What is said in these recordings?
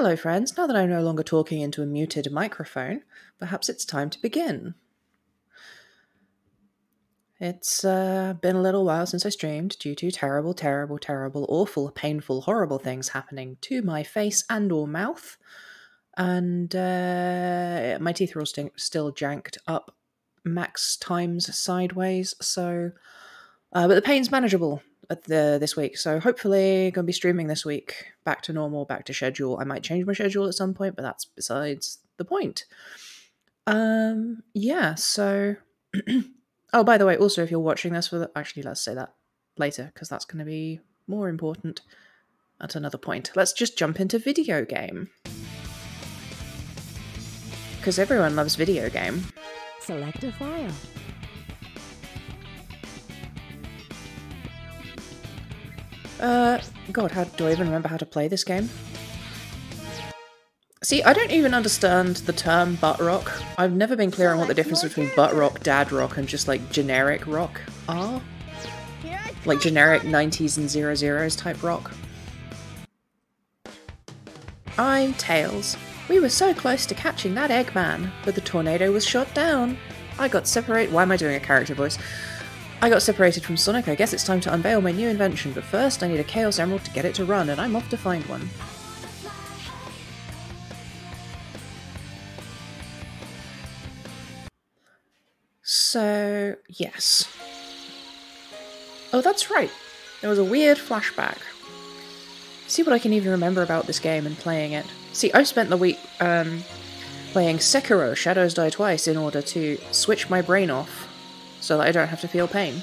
Hello friends, now that I'm no longer talking into a muted microphone, perhaps it's time to begin. It's been a little while since I streamed due to terrible, terrible, terrible, awful, painful, horrible things happening to my face and or mouth. And my teeth are all still janked up max times sideways, so... but the pain's manageable this week, so hopefully going to be streaming this week, back to normal, back to schedule. I might change my schedule at some point, but that's besides the point. Yeah, so... Oh, by the way, also, if you're watching this with... Actually, let's say that later, because that's going to be more important at another point. Let's just jump into video game. Because everyone loves video game. Select a file. God, how do I even remember how to play this game? See, I don't even understand the term butt rock. I've never been clear on what the difference between butt rock, dad rock, and just like generic rock are. Like generic 90s and 00s type rock. I'm Tails. We were so close to catching that Eggman, but the tornado was shot down. I got separated. Why am I doing a character voice? I got separated from Sonic. I guess it's time to unveil my new invention, but first I need a Chaos Emerald to get it to run, and I'm off to find one. So, yes. Oh, that's right. There was a weird flashback. See what I can even remember about this game and playing it. See, I spent the week playing Sekiro, Shadows Die Twice, in order to switch my brain off so that I don't have to feel pain.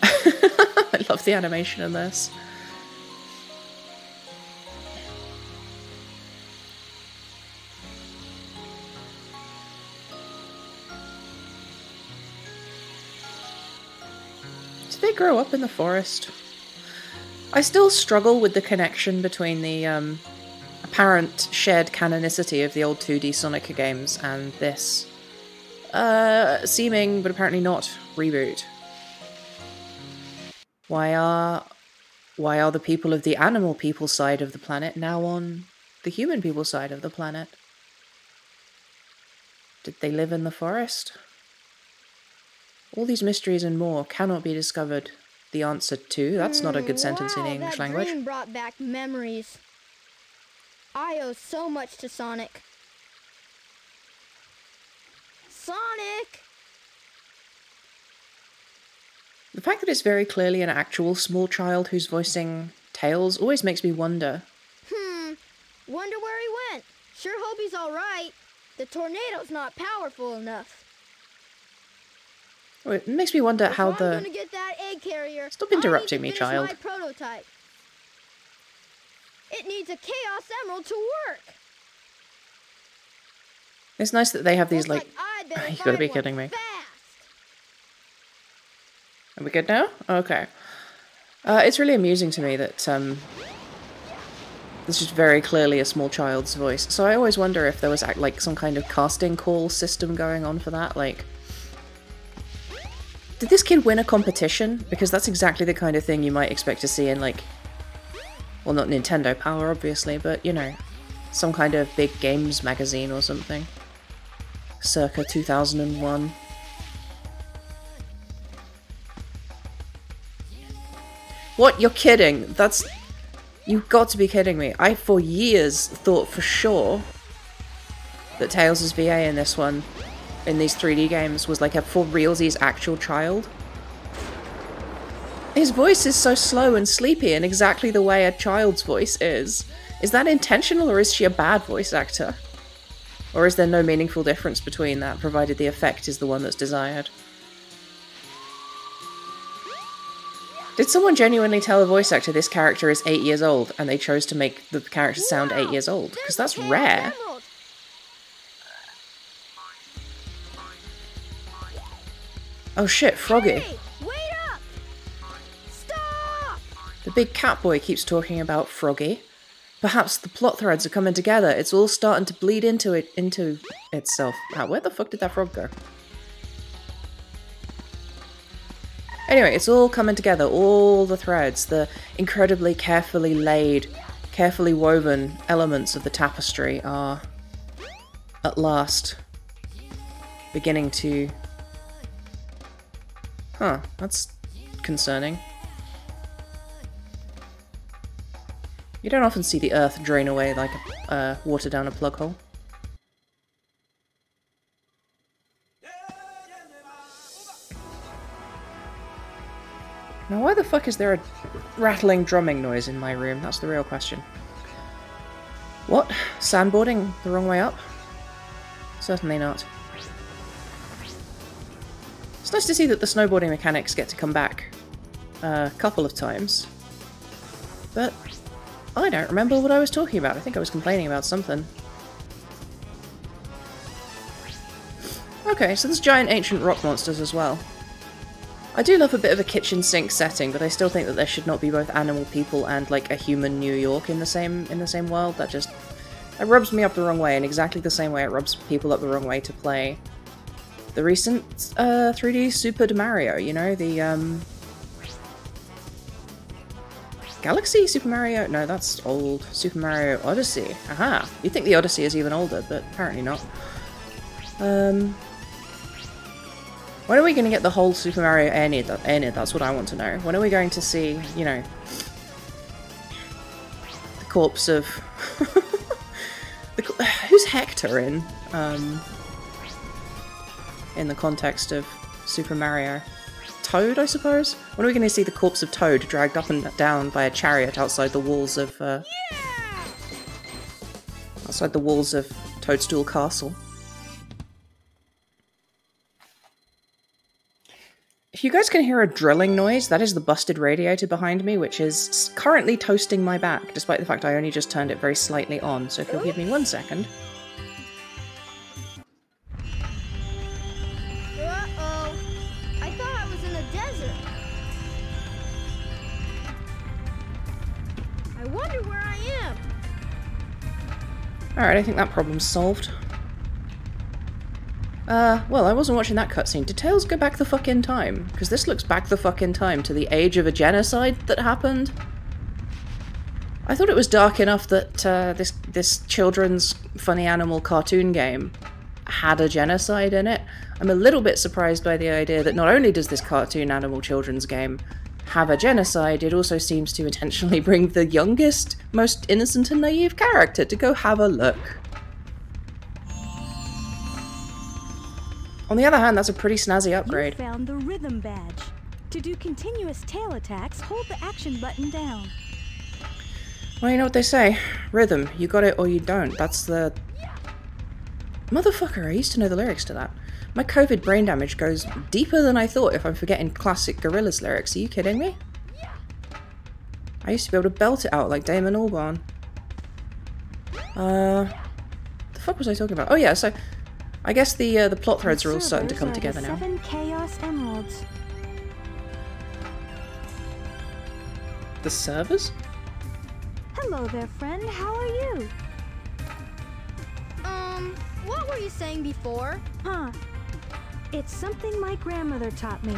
I love the animation in this. They grow up in the forest. I still struggle with the connection between the apparent shared canonicity of the old 2D Sonic games and this seeming, but apparently not, reboot. Why are the people of the animal people side of the planet now on the human people side of the planet? Did they live in the forest? All these mysteries and more cannot be discovered. The answer to that's not a good sentence in the English language. That dream brought back memories. I owe so much to Sonic. Sonic! The fact that it's very clearly an actual small child who's voicing Tails always makes me wonder. Wonder where he went. Sure hope he's alright. The tornado's not powerful enough. Well, it makes me wonder how the... I'm gonna get that egg carrier. Stop interrupting me, child. My prototype. It needs a Chaos Emerald to work. It's nice that they have these, like you gotta be kidding me. Fast. Are we good now? Okay. It's really amusing to me that this is very clearly a small child's voice. So I always wonder if there was like some kind of casting call system going on for that, like... Did this kid win a competition? Because that's exactly the kind of thing you might expect to see in, like... Well, not Nintendo Power, obviously, but, you know, some kind of big games magazine or something. Circa 2001. What? You're kidding! That's... You've got to be kidding me. I, for years, thought for sure that Tails' VA in this one... in these 3D games was like a for realsies actual child. His voice is so slow and sleepy in exactly the way a child's voice is. Is that intentional, or is she a bad voice actor? Or is there no meaningful difference between that, provided the effect is the one that's desired? Did someone genuinely tell a voice actor this character is 8 years old, and they chose to make the character sound 8 years old? Because that's rare. Oh shit, Froggy. Hey, wait up. Stop. The big cat boy keeps talking about Froggy. Perhaps the plot threads are coming together. It's all starting to bleed into itself. Wow, where the fuck did that frog go? Anyway, it's all coming together. All the threads. The incredibly carefully laid carefully woven elements of the tapestry are at last beginning to... Huh, that's concerning. You don't often see the earth drain away like water down a plug hole. Now why the fuck is there a rattling drumming noise in my room? That's the real question. What? Sandboarding the wrong way up? Certainly not. It's nice to see that the snowboarding mechanics get to come back a couple of times. But I don't remember what I was talking about. I think I was complaining about something. Okay, so there's giant ancient rock monsters as well. I do love a bit of a kitchen sink setting, but I still think that there should not be both animal people and like a human New York in the same world. That rubs me up the wrong way, in exactly the same way it rubs people up the wrong way to play the recent 3D Super Mario. You know, the Galaxy Super Mario? No, that's old. Super Mario Odyssey. Aha! You'd think the Odyssey is even older, but apparently not. When are we going to get the whole Super Mario Airnid? That's what I want to know. When are we going to see, you know, the corpse of... who's Hector in the context of Super Mario? Toad, I suppose? When are we going to see the corpse of Toad dragged up and down by a chariot outside the walls of... outside the walls of Toadstool Castle? If you guys can hear a drilling noise, that is the busted radiator behind me, which is currently toasting my back, despite the fact I only just turned it very slightly on, so if you'll give me 1 second. Uh-oh. I thought I was in a desert. I wonder where I am. Alright, I think that problem's solved. Well, I wasn't watching that cutscene. Did Tails go back the fuck in time? Because this looks back the fuck in time to the age of a genocide that happened. I thought it was dark enough that this children's funny animal cartoon game had a genocide in it. I'm a little bit surprised by the idea that not only does this cartoon animal children's game have a genocide, it also seems to intentionally bring the youngest, most innocent and naive character to go have a look. On the other hand, that's a pretty snazzy upgrade. You found the rhythm badge. To do continuous tail attacks, hold the action button down. Well, you know what they say. Rhythm. You got it or you don't. That's the... Motherfucker, I used to know the lyrics to that. My COVID brain damage goes deeper than I thought if I'm forgetting classic Gorillaz lyrics. Are you kidding me? I used to be able to belt it out like Damon Albarn. The fuck was I talking about? Oh yeah, so... I guess the plot threads are all starting to come together now. 7 Chaos Emeralds. The servers? Hello there, friend. How are you? What were you saying before? Huh. It's something my grandmother taught me.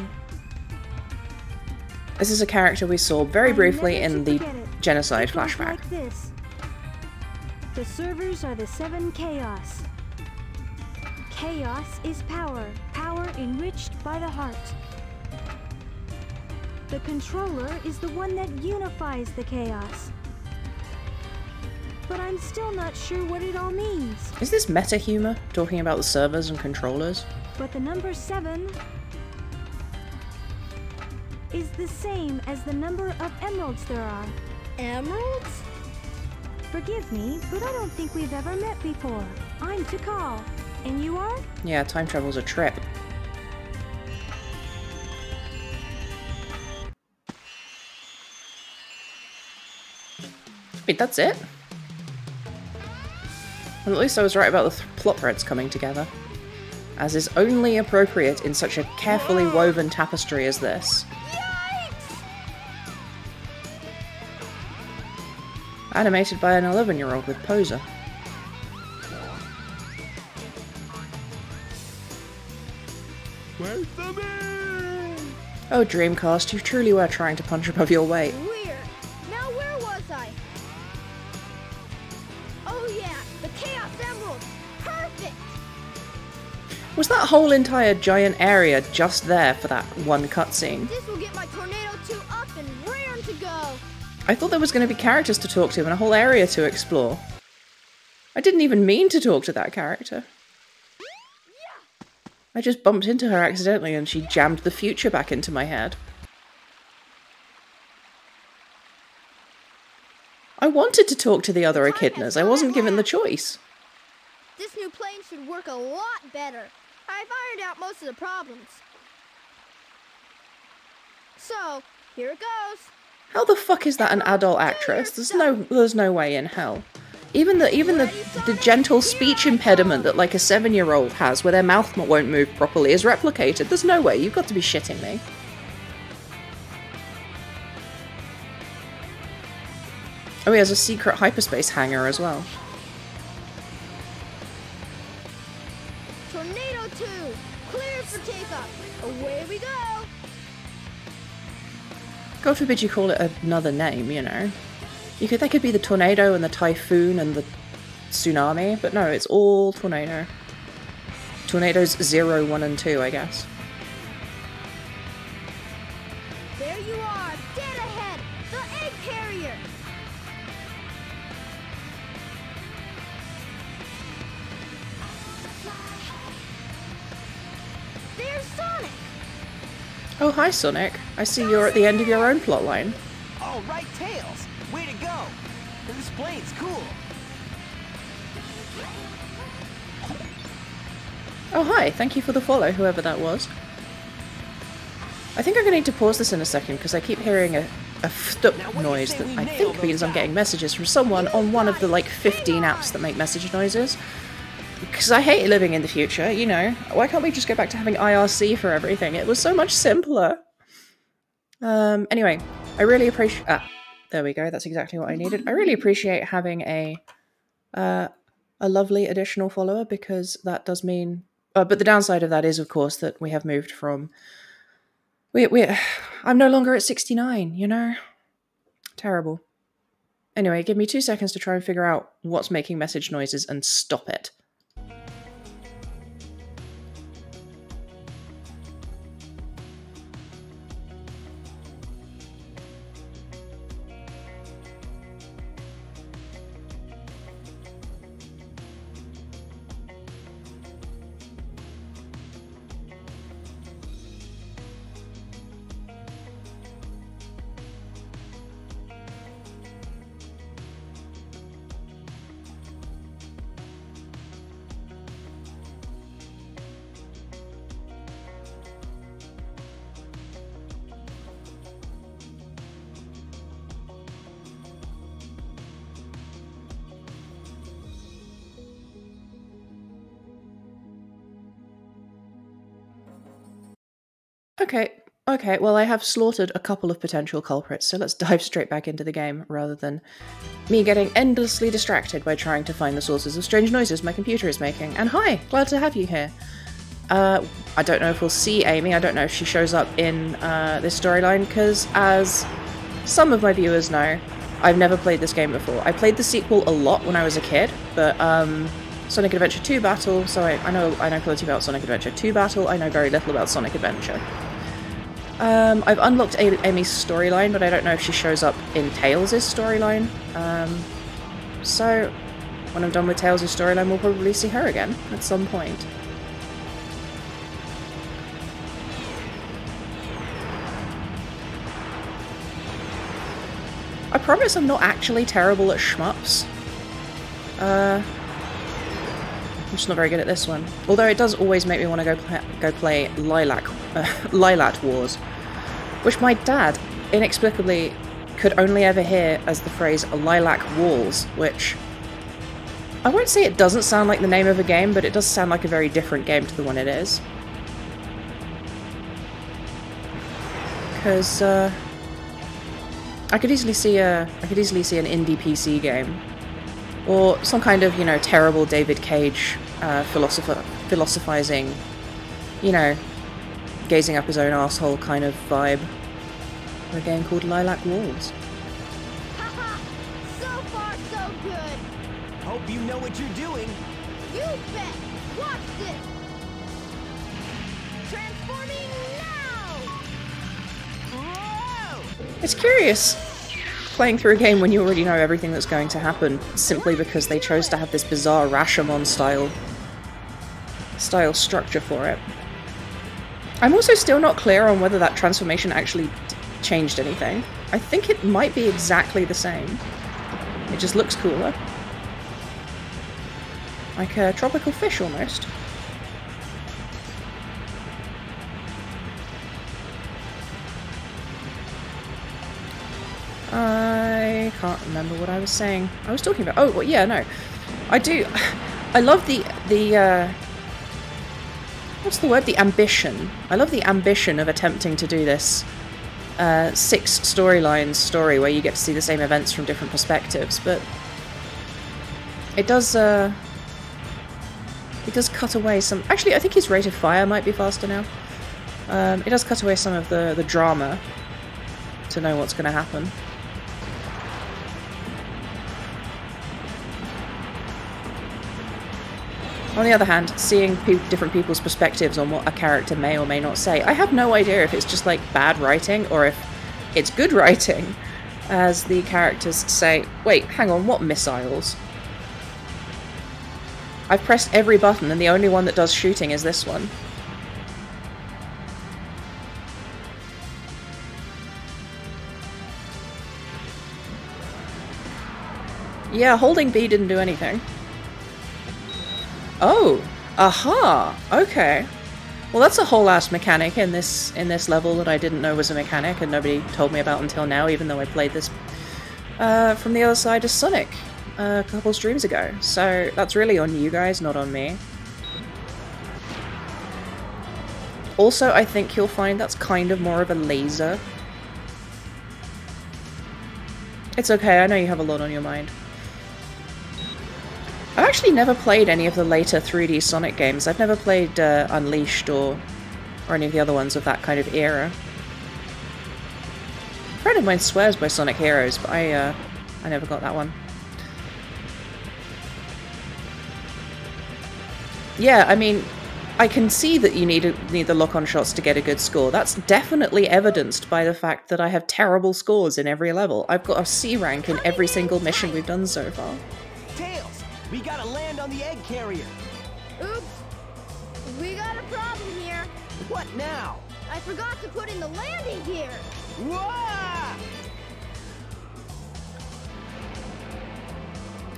This is a character we saw very briefly in the genocide flashback. Like this. The servers are the 7 Chaos. Chaos is power, power enriched by the heart. The controller is the one that unifies the chaos. But I'm still not sure what it all means. Is this meta humor, talking about the servers and controllers? But the number 7 is the same as the number of emeralds there are. Emeralds? Forgive me, but I don't think we've ever met before. I'm Tikal. And you are? Yeah, time travel's a trip. Wait, that's it? Well, at least I was right about the plot threads coming together. As is only appropriate in such a carefully woven tapestry as this. Yikes! Animated by an 11-year-old with Poser. Oh, Dreamcast, you truly were trying to punch above your weight. Weird. Now where was I? The Chaos Emerald! Perfect! Was that whole entire giant area just there for that one cutscene? This will get my Tornado 2 up and raring to go! I thought there was going to be characters to talk to and a whole area to explore. I didn't even mean to talk to that character. I just bumped into her accidentally and she jammed the future back into my head. I wanted to talk to the other echidnas, I wasn't given the choice. This new plane should work a lot better. I've ironed out most of the problems. So, here it goes. How the fuck is that an adult actress? There's no way in hell. Even the gentle speech impediment that like a 7-year-old has where their mouth won't move properly is replicated. There's no way. You've got to be shitting me. Oh, he has a secret hyperspace hangar as well. Tornado 2, clear for takeoff. Away we go. God forbid you call it another name, you know. They could be the tornado and the typhoon and the tsunami, but no, it's all tornado. Tornadoes 0, 1 and 2, I guess. There you are, dead ahead, the egg carrier! There's Sonic! Oh, hi Sonic. I see you're at the end of your own plotline. All right, Tails! Way to go! This plane's cool! Oh hi, thank you for the follow, whoever that was. I think I'm going to need to pause this in a second because I keep hearing a ftup noise that I think means I'm getting messages from someone on one of the like 15 apps that make message noises. Because I hate living in the future, you know. Why can't we just go back to having IRC for everything? It was so much simpler. Anyway, I really appreciate... There we go, that's exactly what I needed. I really appreciate having a lovely additional follower because that does mean... but the downside of that is, of course, that we have moved from... I'm no longer at 69, you know? Terrible. Anyway, give me 2 seconds to try and figure out what's making message noises and stop it. Okay, well I have slaughtered a couple of potential culprits, so let's dive straight back into the game rather than me getting endlessly distracted by trying to find the sources of strange noises my computer is making. And hi, glad to have you here. I don't know if we'll see Amy, I don't know if she shows up in this storyline, because as some of my viewers know, I've never played this game before. I played the sequel a lot when I was a kid, but Sonic Adventure 2 Battle, so I know plenty about Sonic Adventure 2 Battle, I know very little about Sonic Adventure. I've unlocked Amy's storyline, but I don't know if she shows up in Tails' storyline. So, when I'm done with Tails' storyline, we'll probably see her again at some point. I promise I'm not actually terrible at shmups. I'm just not very good at this one. Although it does always make me want to go play Lylat Wars, which my dad inexplicably could only ever hear as the phrase Lilac Walls, which I won't say it doesn't sound like the name of a game, but it does sound like a very different game to the one it is. Because I could easily see an indie PC game. Or some kind of, you know, terrible David Cage philosophizing, you know, gazing up his own asshole kind of vibe. A game called Lylat Wars. Haha! So far, so good. Hope hope you know what you're doing. You bet! Watch this! Transforming now! Whoa! It's curious, playing through a game when you already know everything that's going to happen, simply because they chose to have this bizarre Rashomon style structure for it. I'm also still not clear on whether that transformation actually changed anything. I think it might be exactly the same. It just looks cooler. Like a tropical fish, almost. I can't remember what I was saying. I was talking about... Oh, well, yeah, no. I do... I love the what's the word? The ambition. I love the ambition of attempting to do this 6 storylines story where you get to see the same events from different perspectives, but it does cut away some... Actually, I think his rate of fire might be faster now. It does cut away some of the drama to know what's going to happen. On the other hand, seeing different people's perspectives on what a character may or may not say, I have no idea if it's just like bad writing or if it's good writing, as the characters say, wait, hang on, what missiles? I've pressed every button and the only one that does shooting is this one. Yeah, holding B didn't do anything. Oh, aha, okay. Well, that's a whole ass mechanic in this level that I didn't know was a mechanic and nobody told me about until now, even though I played this from the other side of Sonic a couple streams ago. So that's really on you guys, not on me. Also, I think you'll find that's kind of more of a laser. It's okay, I know you have a lot on your mind. I've actually never played any of the later 3D Sonic games. I've never played Unleashed or any of the other ones of that kind of era. A friend of mine swears by Sonic Heroes, but I never got that one. Yeah, I mean, I can see that you need the lock-on shots to get a good score. That's definitely evidenced by the fact that I have terrible scores in every level. I've got a C rank in every single mission we've done so far. We gotta land on the egg carrier. Oops. We got a problem here. What now? I forgot to put in the landing gear. Whoa!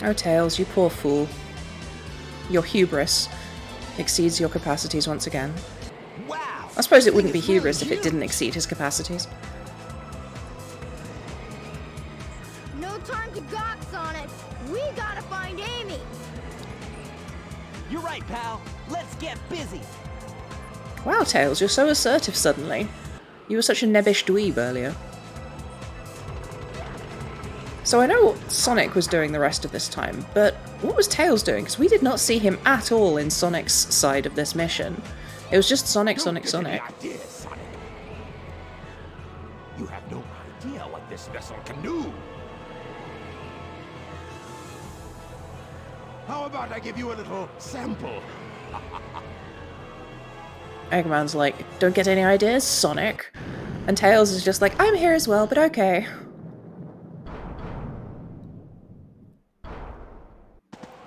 Oh, Tails, you poor fool. Your hubris exceeds your capacities once again. Wow! I suppose it wouldn't be hubris if it didn't exceed his capacities. No time to gox on it. We gotta find Amy! You're right, pal. Let's get busy! Wow, Tails, you're so assertive suddenly. You were such a nebbish dweeb earlier. So I know what Sonic was doing the rest of this time, but what was Tails doing? Because we did not see him at all in Sonic's side of this mission. It was just Sonic, Sonic, Sonic. Sonic. You have no idea what this vessel can do! How about I give you a little sample? Eggman's like, don't get any ideas, Sonic. And Tails is just like, I'm here as well, but okay.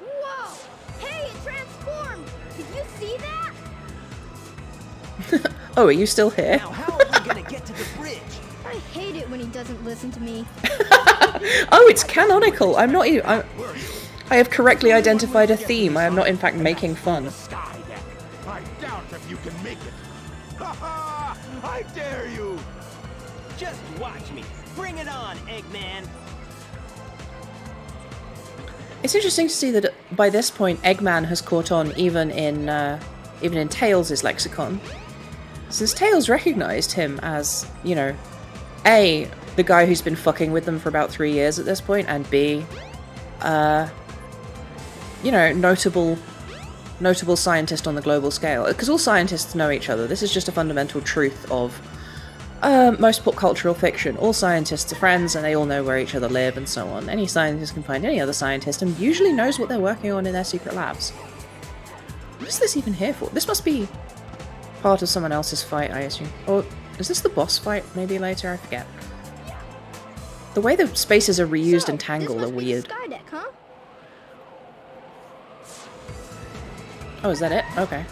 Whoa! Hey, it transformed! Did you see that? Oh, are you still here? Now, how are we gonna get to the bridge? I hate it when he doesn't listen to me. Oh, it's canonical. I'm not even... I have correctly identified a theme. I am not, in fact, making fun. I doubt if you can make it. Ha! I dare you. Just watch me. Bring it on, Eggman. It's interesting to see that by this point, Eggman has caught on, even in Tails' lexicon, since Tails recognized him as, you know, A, the guy who's been fucking with them for about 3 years at this point, and B, you know, notable scientist on the global scale. Because all scientists know each other. This is just a fundamental truth of Most pop cultural fiction. All scientists are friends and they all know where each other live and so on. Any scientist can find any other scientist and usually knows what they're working on in their secret labs. What is this even here for? This must be part of someone else's fight, I assume. Or is this the boss fight maybe later? I forget. The way the spaces are reused and tangled are weird. Skydeck, huh? Oh, is that it? Okay.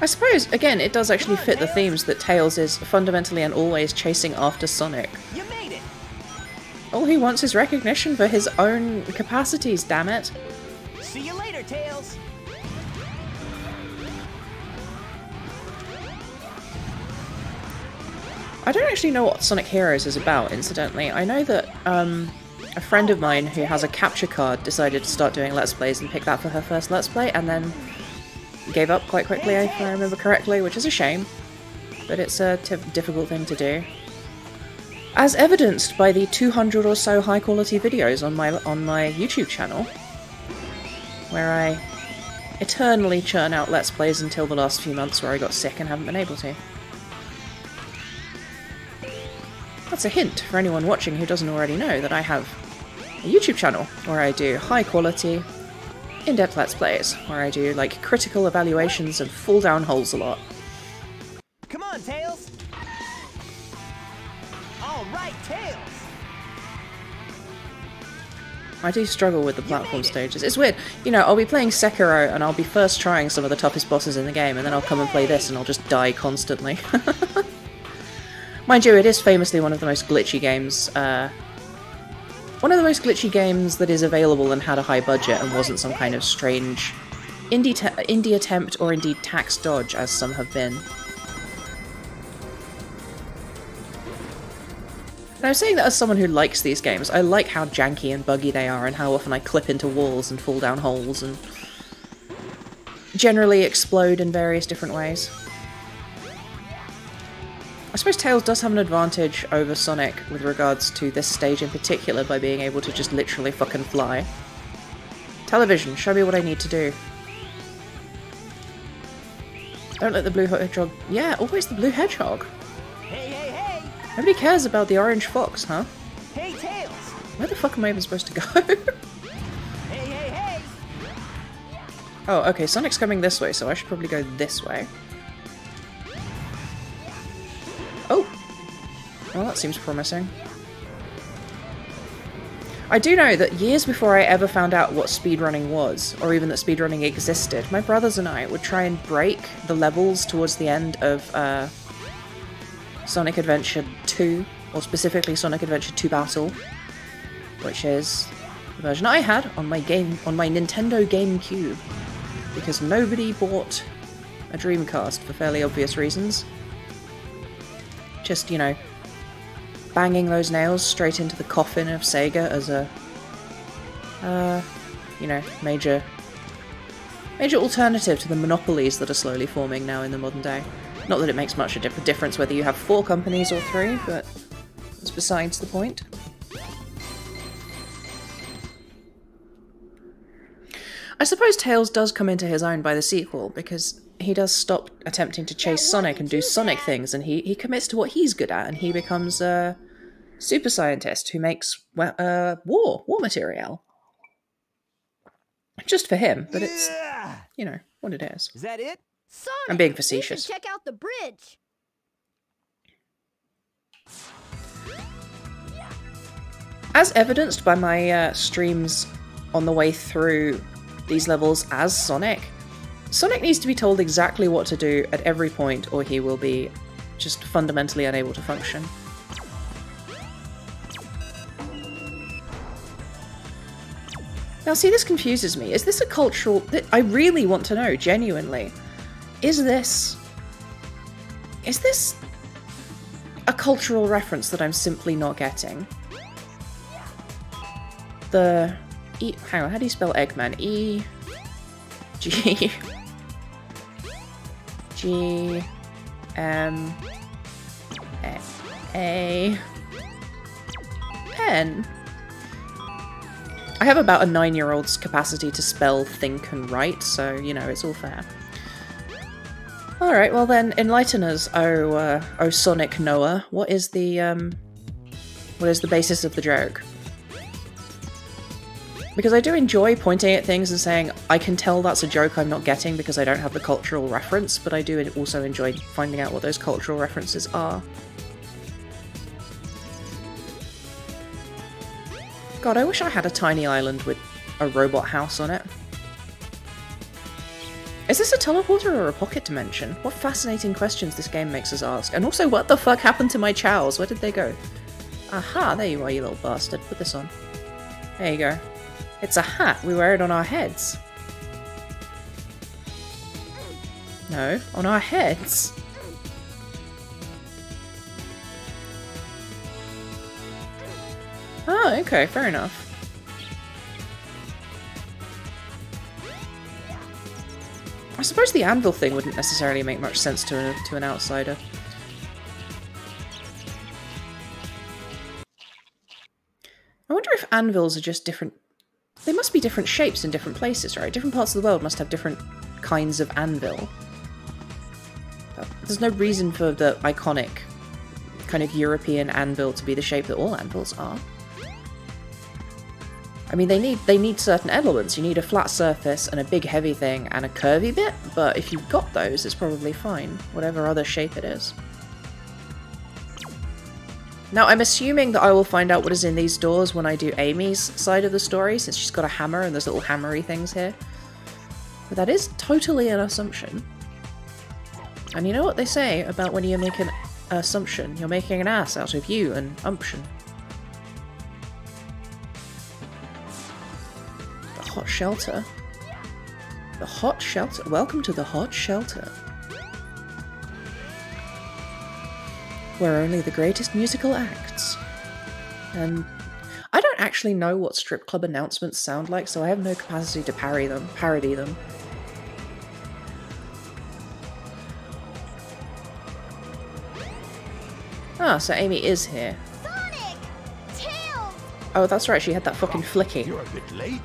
I suppose, again, it does actually fit the themes that Tails is fundamentally and always chasing after Sonic. You made it. All he wants is recognition for his own capacities, damn it. See you later, Tails. I don't actually know what Sonic Heroes is about, incidentally. I know that a friend of mine who has a capture card decided to start doing Let's Plays and picked that for her first Let's Play, and then gave up quite quickly, if I remember correctly, which is a shame, but it's a difficult thing to do. As evidenced by the 200 or so high-quality videos on my YouTube channel, where I eternally churn out Let's Plays until the last few months where I got sick and haven't been able to. That's a hint for anyone watching who doesn't already know that I have a YouTube channel where I do high-quality, in-depth Let's Plays, where I do, like, critical evaluations and fall down holes a lot. Come on, Tails! Alright, Tails! I do struggle with the platform stages. It's weird. You know, I'll be playing Sekiro and I'll be first trying some of the toughest bosses in the game, and then I'll come and play this and I'll just die constantly. Mind you, it is famously one of the most glitchy games, one of the most glitchy games that is available and had a high budget and wasn't some kind of strange indie attempt or indeed tax dodge, as some have been. And I'm saying that as someone who likes these games. I like how janky and buggy they are and how often I clip into walls and fall down holes and generally explode in various different ways. I suppose Tails does have an advantage over Sonic with regards to this stage in particular by being able to just literally fucking fly. Television, show me what I need to do. Don't let the blue hedgehog... Yeah, always the blue hedgehog. Hey, hey, hey! Nobody cares about the orange fox, huh? Hey, Tails! Where the fuck am I even supposed to go? Hey, hey, hey! Oh, okay, Sonic's coming this way, so I should probably go this way. Oh! Well, that seems promising. I do know that years before I ever found out what speedrunning was, or even that speedrunning existed, my brothers and I would try and break the levels towards the end of Sonic Adventure 2, or specifically Sonic Adventure 2 Battle, which is the version I had on my Nintendo GameCube, because nobody bought a Dreamcast for fairly obvious reasons. Just, you know, banging those nails straight into the coffin of Sega as a, you know, major alternative to the monopolies that are slowly forming now in the modern day. Not that it makes much of a difference whether you have 4 companies or 3, but that's besides the point. I suppose Tails does come into his own by the sequel, because he does stop attempting to chase Sonic and do Sonic things, and he commits to what he's good at, and he becomes a super scientist who makes war material. Just for him, but it's, you know, what it is. Is that it? Sonic, I'm being facetious. Check out the bridge. As evidenced by my streams on the way through these levels as Sonic, Sonic needs to be told exactly what to do at every point, or he will be just fundamentally unable to function. Now see, this confuses me. Is this a cultural... I really want to know, genuinely. Is this a cultural reference that I'm simply not getting? The... Hang on, how do you spell Eggman? E... G... G-M-A-N. I have about a 9-year-old's capacity to spell, think, and write, so, you know, it's all fair. Alright, well then, enlighten us, oh Sonic Noah. What is the basis of the joke? Because I do enjoy pointing at things and saying, I can tell that's a joke I'm not getting because I don't have the cultural reference, but I do also enjoy finding out what those cultural references are. God, I wish I had a tiny island with a robot house on it. Is this a teleporter or a pocket dimension? What fascinating questions this game makes us ask. And also, what the fuck happened to my chows? Where did they go? Aha, there you are, you little bastard. Put this on. There you go. It's a hat. We wear it on our heads. No, on our heads. Oh, okay, fair enough. I suppose the anvil thing wouldn't necessarily make much sense to an outsider. I wonder if anvils are just different... They must be different shapes in different places, right? Different parts of the world must have different kinds of anvil. But there's no reason for the iconic kind of European anvil to be the shape that all anvils are. I mean, they need certain elements. You need a flat surface and a big heavy thing and a curvy bit, but if you've got those, it's probably fine, whatever other shape it is. Now, I'm assuming that I will find out what is in these doors when I do Amy's side of the story, since she's got a hammer and there's little hammery things here. But that is totally an assumption. And you know what they say about when you make an assumption? You're making an ass out of you, an umption. Hot shelter. The hot shelter. Welcome to the hot shelter. Where only the greatest musical acts. And I don't actually know what strip club announcements sound like, so I have no capacity to parody them. Ah, so Amy is here. Sonic! Tails! Oh, that's right, she had that fucking flicky. You're a bit late.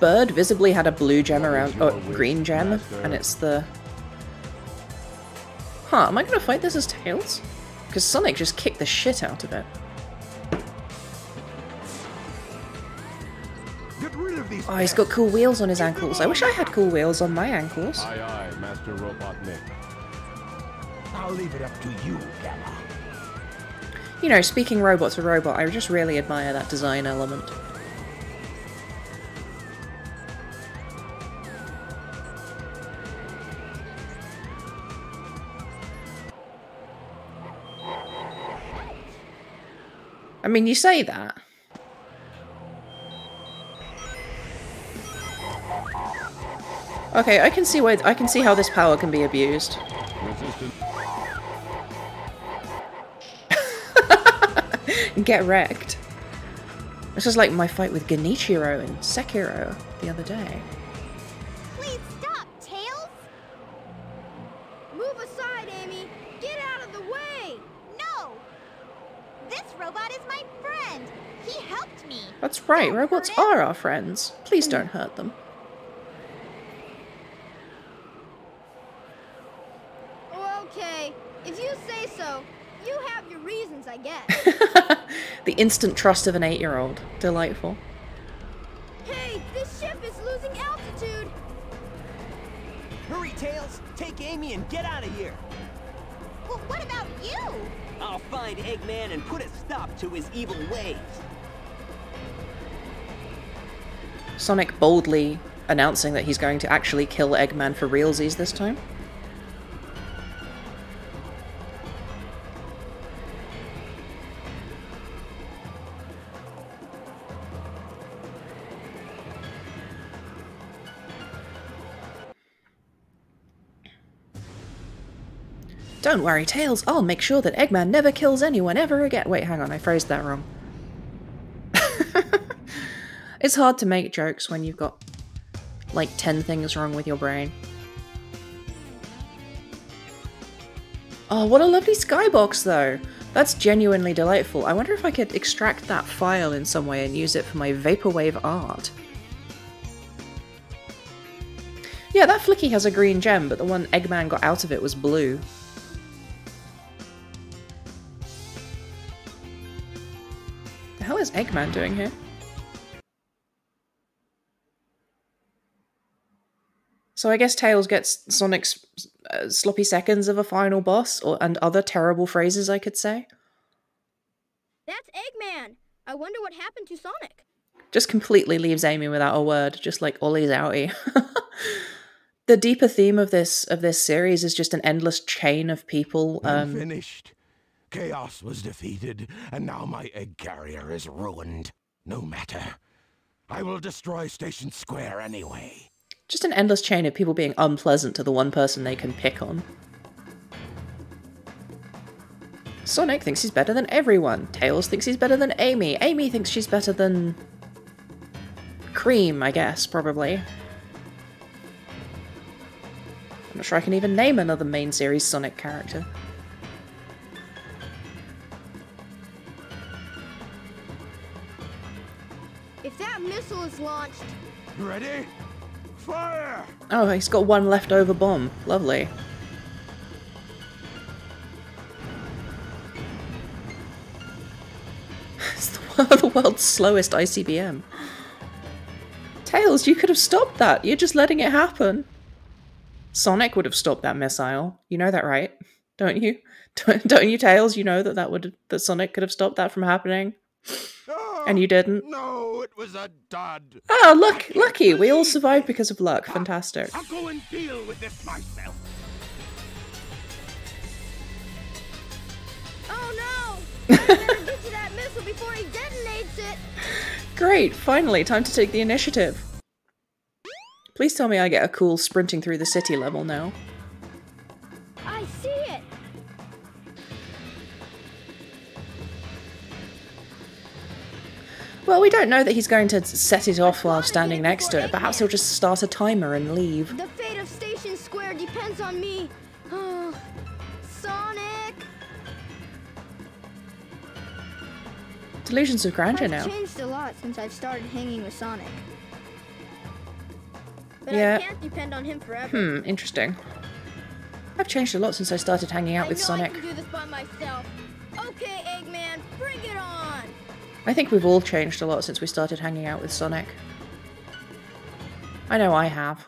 Bird visibly had a blue gem around, oh, green gem, and it's the... Huh, am I gonna fight this as Tails? Because Sonic just kicked the shit out of it. Oh, he's got cool wheels on his ankles. I wish I had cool wheels on my ankles. Aye, aye, Master Robotnik. I'll leave it up to you, Gamma. You know, speaking robot to robot, I just really admire that design element. I mean, you say that. Okay, I can see why. I can see how this power can be abused. Get wrecked. This is like my fight with Genichiro in Sekiro the other day. Please stop, Tails! Move aside, Amy! Get out of the way! No! This robot is my friend. He helped me. That's right. Don't robots are our friends. Please don't hurt them. Okay, if you say so. You have your reasons, I guess. The instant trust of an 8-year-old. Delightful. Hey, this ship is losing altitude. Hurry, Tails. Take Amy and get out of here. Well, what about you? I'll find Eggman and put a stop to his evil ways. Sonic boldly announcing that he's going to actually kill Eggman for realsies this time. Don't worry, Tails, I'll make sure that Eggman never kills anyone ever again. Wait, hang on, I phrased that wrong. It's hard to make jokes when you've got like 10 things wrong with your brain. Oh, what a lovely skybox though! That's genuinely delightful. I wonder if I could extract that file in some way and use it for my vaporwave art. Yeah, that Flicky has a green gem, but the one Eggman got out of it was blue. The hell is Eggman doing here? So I guess Tails gets Sonic's sloppy seconds of a final boss, and other terrible phrases I could say. That's Eggman! I wonder what happened to Sonic. Just completely leaves Amy without a word, just like Ollie's outie. The deeper theme of this series is just an endless chain of people. Finished. Chaos was defeated, and now my egg carrier is ruined. No matter. I will destroy Station Square anyway. Just an endless chain of people being unpleasant to the one person they can pick on. Sonic thinks he's better than everyone. Tails thinks he's better than Amy. Amy thinks she's better than... Cream, I guess, probably. I'm not sure I can even name another main series Sonic character. If that missile is launched... Ready? Fire! Oh, he's got one leftover bomb. Lovely. It's the world's slowest ICBM. Tails, you could have stopped that. You're just letting it happen. Sonic would have stopped that missile. You know that, right? Don't you? Don't you, Tails? You know that Sonic could have stopped that from happening. And you didn't. No, it was a dud. Ah, look, lucky. We all survived because of luck. Fantastic. I'll go and deal with this myself. Oh no! I better get to that missile before he detonates it. Great, finally, time to take the initiative. Please tell me I get a cool sprinting through the city level now. I see it. Well, we don't know that he's going to set it off while standing next to it. Perhaps he'll just start a timer and leave. The fate of Station Square depends on me. Oh, Sonic! Delusions of grandeur now. I've changed a lot since I've started hanging with Sonic. But yeah. I can't depend on him forever. Hmm, interesting. I've changed a lot since I started hanging out with Sonic. I can do this by myself. Okay, Eggman, bring it on! I think we've all changed a lot since we started hanging out with Sonic. I know I have.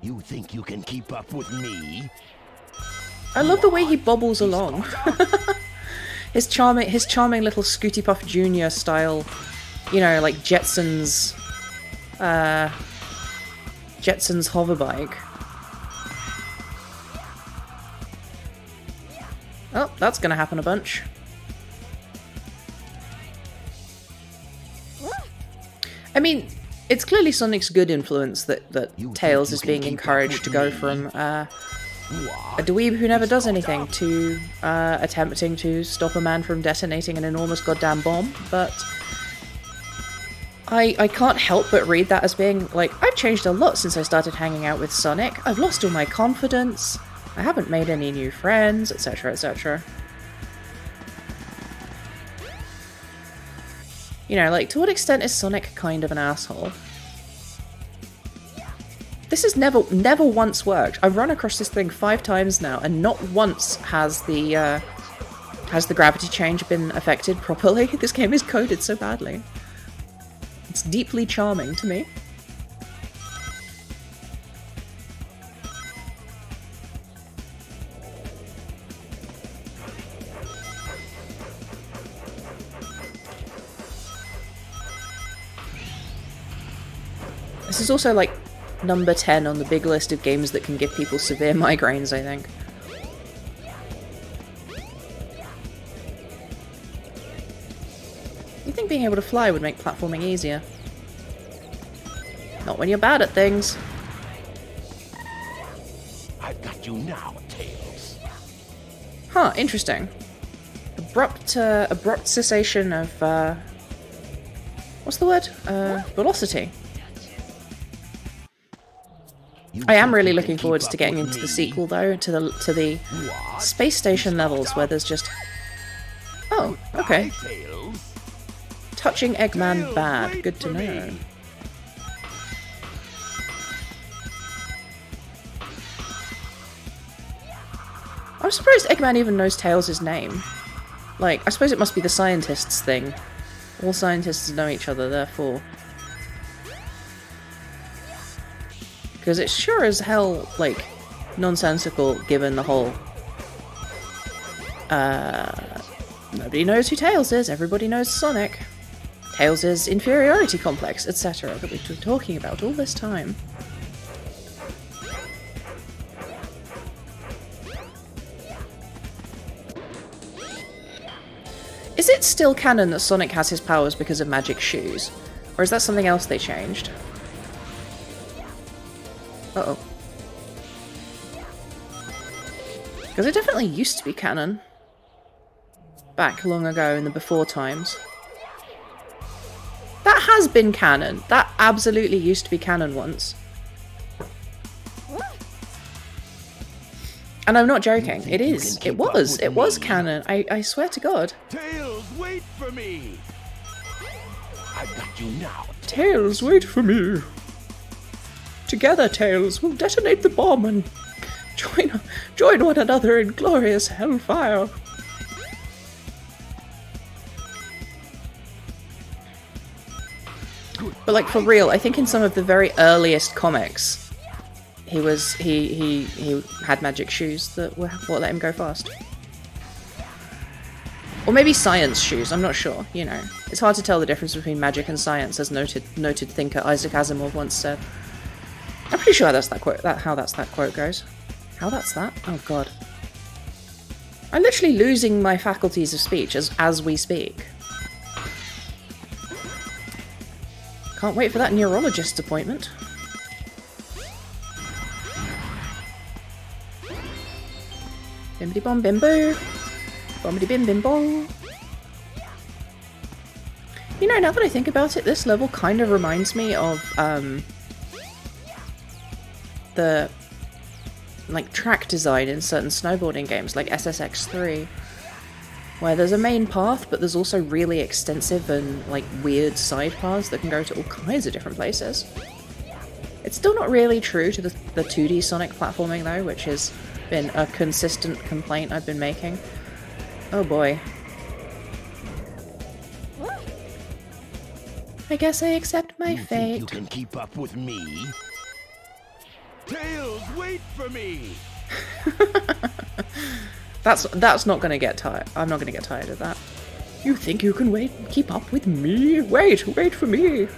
You think you can keep up with me? I love the way he bobbles along. his charming little Scooty Puff Jr. style, you know, like Jetsons hoverbike. Oh, that's gonna happen a bunch. I mean, it's clearly Sonic's good influence that Tails is being encouraged to go from a dweeb who never does anything to attempting to stop a man from detonating an enormous goddamn bomb, but I can't help but read that as being like, I've changed a lot since I started hanging out with Sonic, I've lost all my confidence, I haven't made any new friends, etc, etc. You know, like, to what extent is Sonic kind of an asshole? This has never once worked. I've run across this thing 5 times now, and not once has the gravity change been affected properly. This game is coded so badly. It's deeply charming to me. This is also like number 10 on the big list of games that can give people severe migraines, I think. You'd think being able to fly would make platforming easier. Not when you're bad at things. I've got you now, Tails. Huh, interesting. Abrupt cessation of What's the word? Velocity. I am really looking forward to getting into the sequel, though, to the space station levels where there's just... Oh, okay. Touching Eggman bad. Good to know. I'm surprised Eggman even knows Tails' name. Like, I suppose it must be the scientists thing. All scientists know each other, therefore. Because it's sure as hell, like, nonsensical given the whole... Nobody knows who Tails is, everybody knows Sonic. Tails' inferiority complex, etc. that we've been talking about all this time. Is it still canon that Sonic has his powers because of magic shoes? Or is that something else they changed? Uh-oh. Because it definitely used to be canon. Back long ago in the before times. That has been canon. That absolutely used to be canon once. And I'm not joking. It is. It was. It was canon. I swear to God. Tails, wait for me. I've got you now. Tails, wait for me. Together, Tails, we'll detonate the bomb and join one another in glorious hellfire. But like for real, I think in some of the very earliest comics, he had magic shoes that won't let him go fast, or maybe science shoes. I'm not sure. You know, it's hard to tell the difference between magic and science, as noted thinker Isaac Asimov once said. I'm pretty sure that's that quote. How that quote goes. How that's that? Oh God, I'm literally losing my faculties of speech as we speak. Can't wait for that neurologist appointment. Bimbidi bom bim boo. Bombidi bim bim bong. You know, now that I think about it, this level kind of reminds me of the like track design in certain snowboarding games like SSX3, where there's a main path but there's also really extensive and like weird side paths that can go to all kinds of different places. It's still not really true to the 2D Sonic platforming though, which is been a consistent complaint I've been making. Oh boy. I guess I accept my fate. You can keep up with me. Tails, wait for me. That's not gonna get tired. I'm not gonna get tired of that. You think you can keep up with me? Wait for me.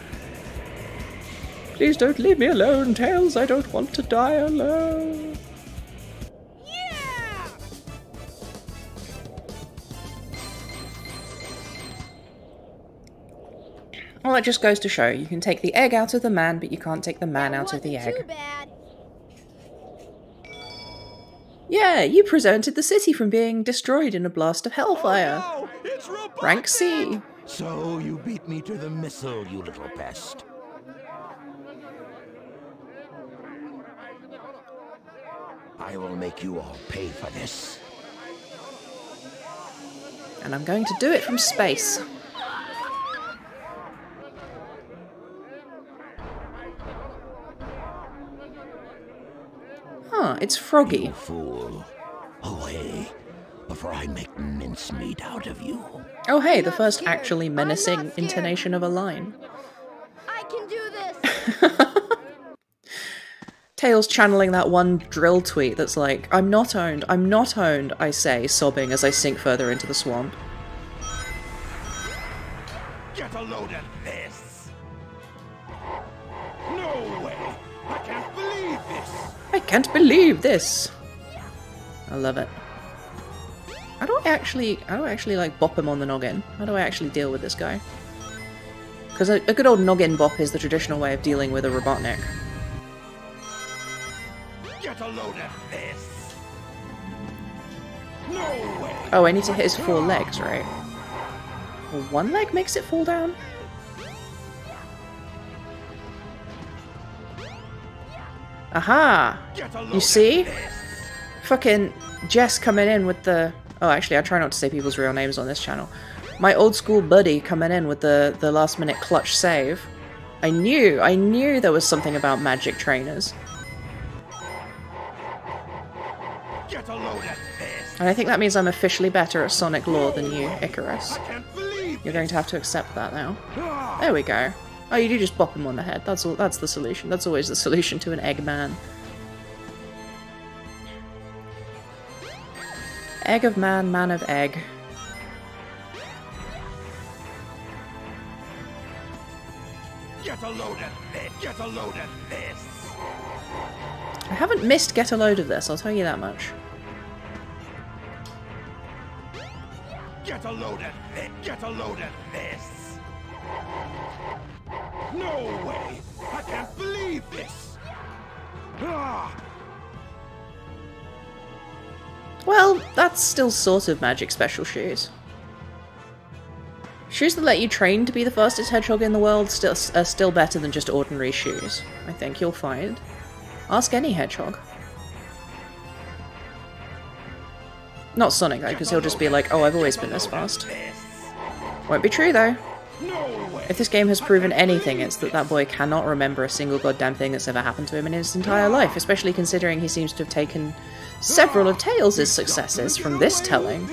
Please don't leave me alone, Tails. I don't want to die alone. Well, it just goes to show, you can take the egg out of the man, but you can't take the man out of the egg. Too bad. Yeah, you prevented the city from being destroyed in a blast of hellfire. Oh, no. It's Robotnik. Rank C. So you beat me to the missile, you little pest. I will make you all pay for this. And I'm going to do it from space. Huh, it's Froggy. You fool. Oh, hey, before I make mincemeat out of you. Oh, hey, the first actually menacing intonation of a line. I can do this! Tails channeling that one drill tweet that's like, I'm not owned, I say, sobbing as I sink further into the swamp. Get a load of this! No way! I can't believe this! I can't believe this! I love it. How do I actually like bop him on the noggin? How do I actually deal with this guy? Because a good old noggin bop is the traditional way of dealing with a Robotnik. Get a load of this. No way. Oh, I need to hit his four legs, right? Well, one leg makes it fall down? Aha! You see? Fucking Jess coming in with the... Oh, actually, I try not to say people's real names on this channel. My old school buddy coming in with the last minute clutch save. I knew there was something about magic trainers. Get a load at this. And I think that means I'm officially better at Sonic lore than you, Icarus. You're going to accept that now. There we go. Oh, you do just bop him on the head. That's all. That's the solution. That's always the solution to an Eggman. Egg of man, man of egg. Get a load of this. Get a load of this. I haven't missed get a load of this, I'll tell you that much. Get a load of this. Get a load of this. No way. I can't believe this. Ah. Well, that's still sort of magic special shoes. Shoes that let you train to be the fastest hedgehog in the world are still better than just ordinary shoes, I think you'll find. Ask any hedgehog. Not Sonic though, because he'll just be like, oh, I've always been this fast. Won't be true though. If this game has proven anything, it's that that boy cannot remember a single goddamn thing that's ever happened to him in his entire life, especially considering he seems to have taken several of Tails' successes from this telling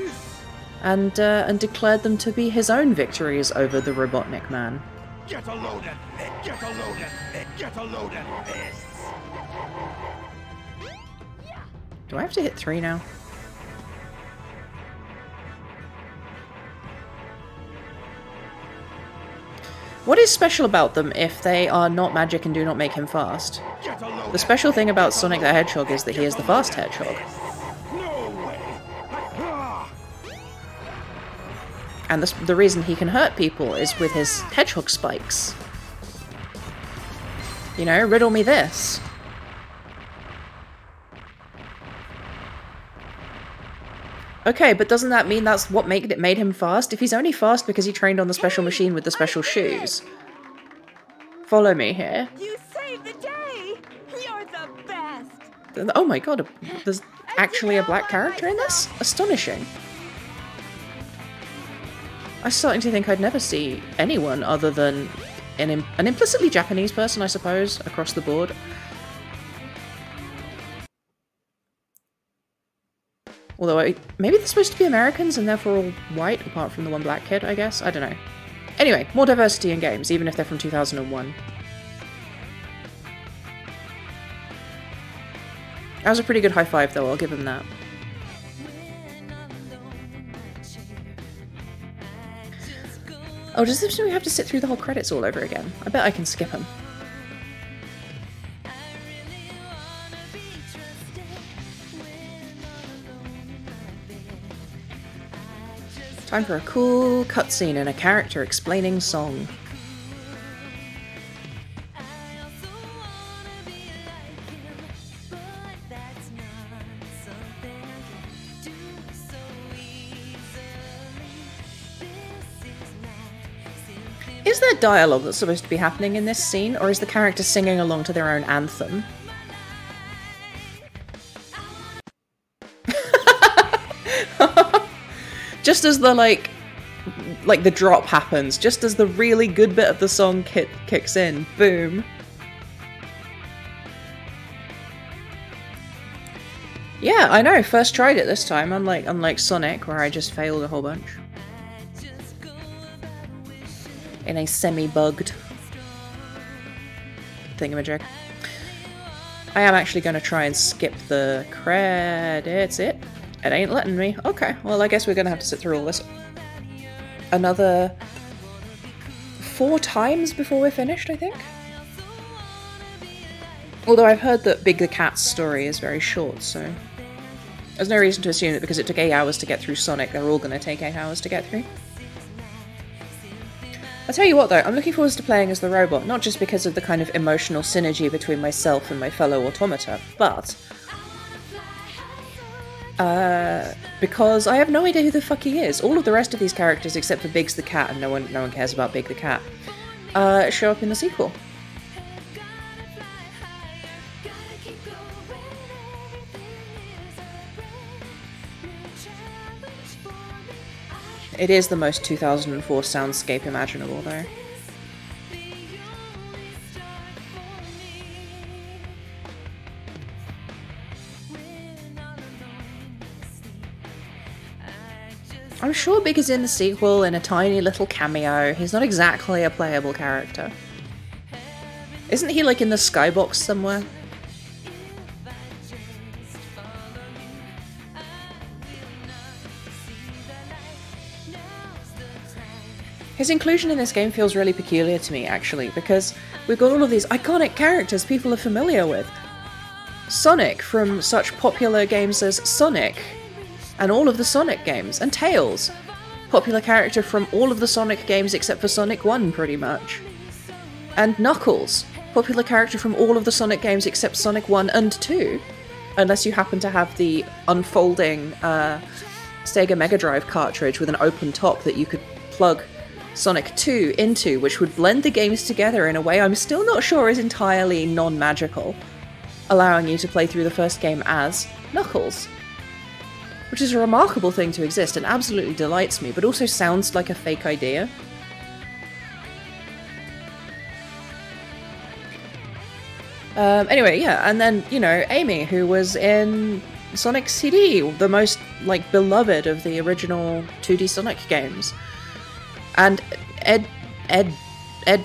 and declared them to be his own victories over the Robotnik man. Get a load at this! Get a load at this! Get a load at this! Do I have to hit 3 now? What is special about them if they are not magic and do not make him fast? The special thing about Sonic the Hedgehog is that he is the fast hedgehog. And the reason he can hurt people is with his hedgehog spikes. You know, riddle me this. Okay, but doesn't that mean that's what made him fast? If he's only fast because he trained on the special machine with the special shoes. Follow me here. You saved the day! You're the best! Oh my god, there's actually a black character in this? Astonishing. I'm starting to think I'd never see anyone other than an implicitly Japanese person, I suppose, across the board. Although, maybe they're supposed to be Americans and therefore all white, apart from the one black kid, I guess? I don't know. Anyway, more diversity in games, even if they're from 2001. That was a pretty good high five, though, I'll give him that. Oh, does this mean we have to sit through the whole credits all over again? I bet I can skip him. Time for a cool cutscene and a character explaining song. Is there dialogue that's supposed to be happening in this scene, or is the character singing along to their own anthem? Just as the like the drop happens, just as the really good bit of the song kicks in, boom. Yeah, I know. First tried it this time. Unlike Sonic, where I just failed a whole bunch. In a semi-bugged thingamajig. I am actually going to try and skip the credits. It ain't letting me. Okay, well I guess we're gonna have to sit through all this another 4 times before we're finished, I think. Although I've heard that Big the Cat's story is very short, so there's no reason to assume that because it took 8 hours to get through Sonic, they're all gonna take 8 hours to get through. I'll tell you what though, I'm looking forward to playing as the robot, not just because of the kind of emotional synergy between myself and my fellow automata, but because I have no idea who the fuck he is. All of the rest of these characters, except for Big's the Cat, and no one cares about Big the Cat, show up in the sequel. It is the most 2004 soundscape imaginable, though. I'm sure Big is in the sequel in a tiny little cameo. He's not exactly a playable character. Isn't he like in the skybox somewhere? His inclusion in this game feels really peculiar to me, actually, because we've got all of these iconic characters people are familiar with. Sonic from such popular games as Sonic and all of the Sonic games, and Tails, popular character from all of the Sonic games except for Sonic 1, pretty much. And Knuckles, popular character from all of the Sonic games except Sonic 1 and 2, unless you happen to have the unfolding Sega Mega Drive cartridge with an open top that you could plug Sonic 2 into, which would blend the games together in a way I'm still not sure is entirely non-magical, allowing you to play through the first game as Knuckles. Which is a remarkable thing to exist and absolutely delights me, but also sounds like a fake idea. Anyway, yeah, and then, you know, Amy, who was in Sonic CD, the most, like, beloved of the original 2D Sonic games. And Ed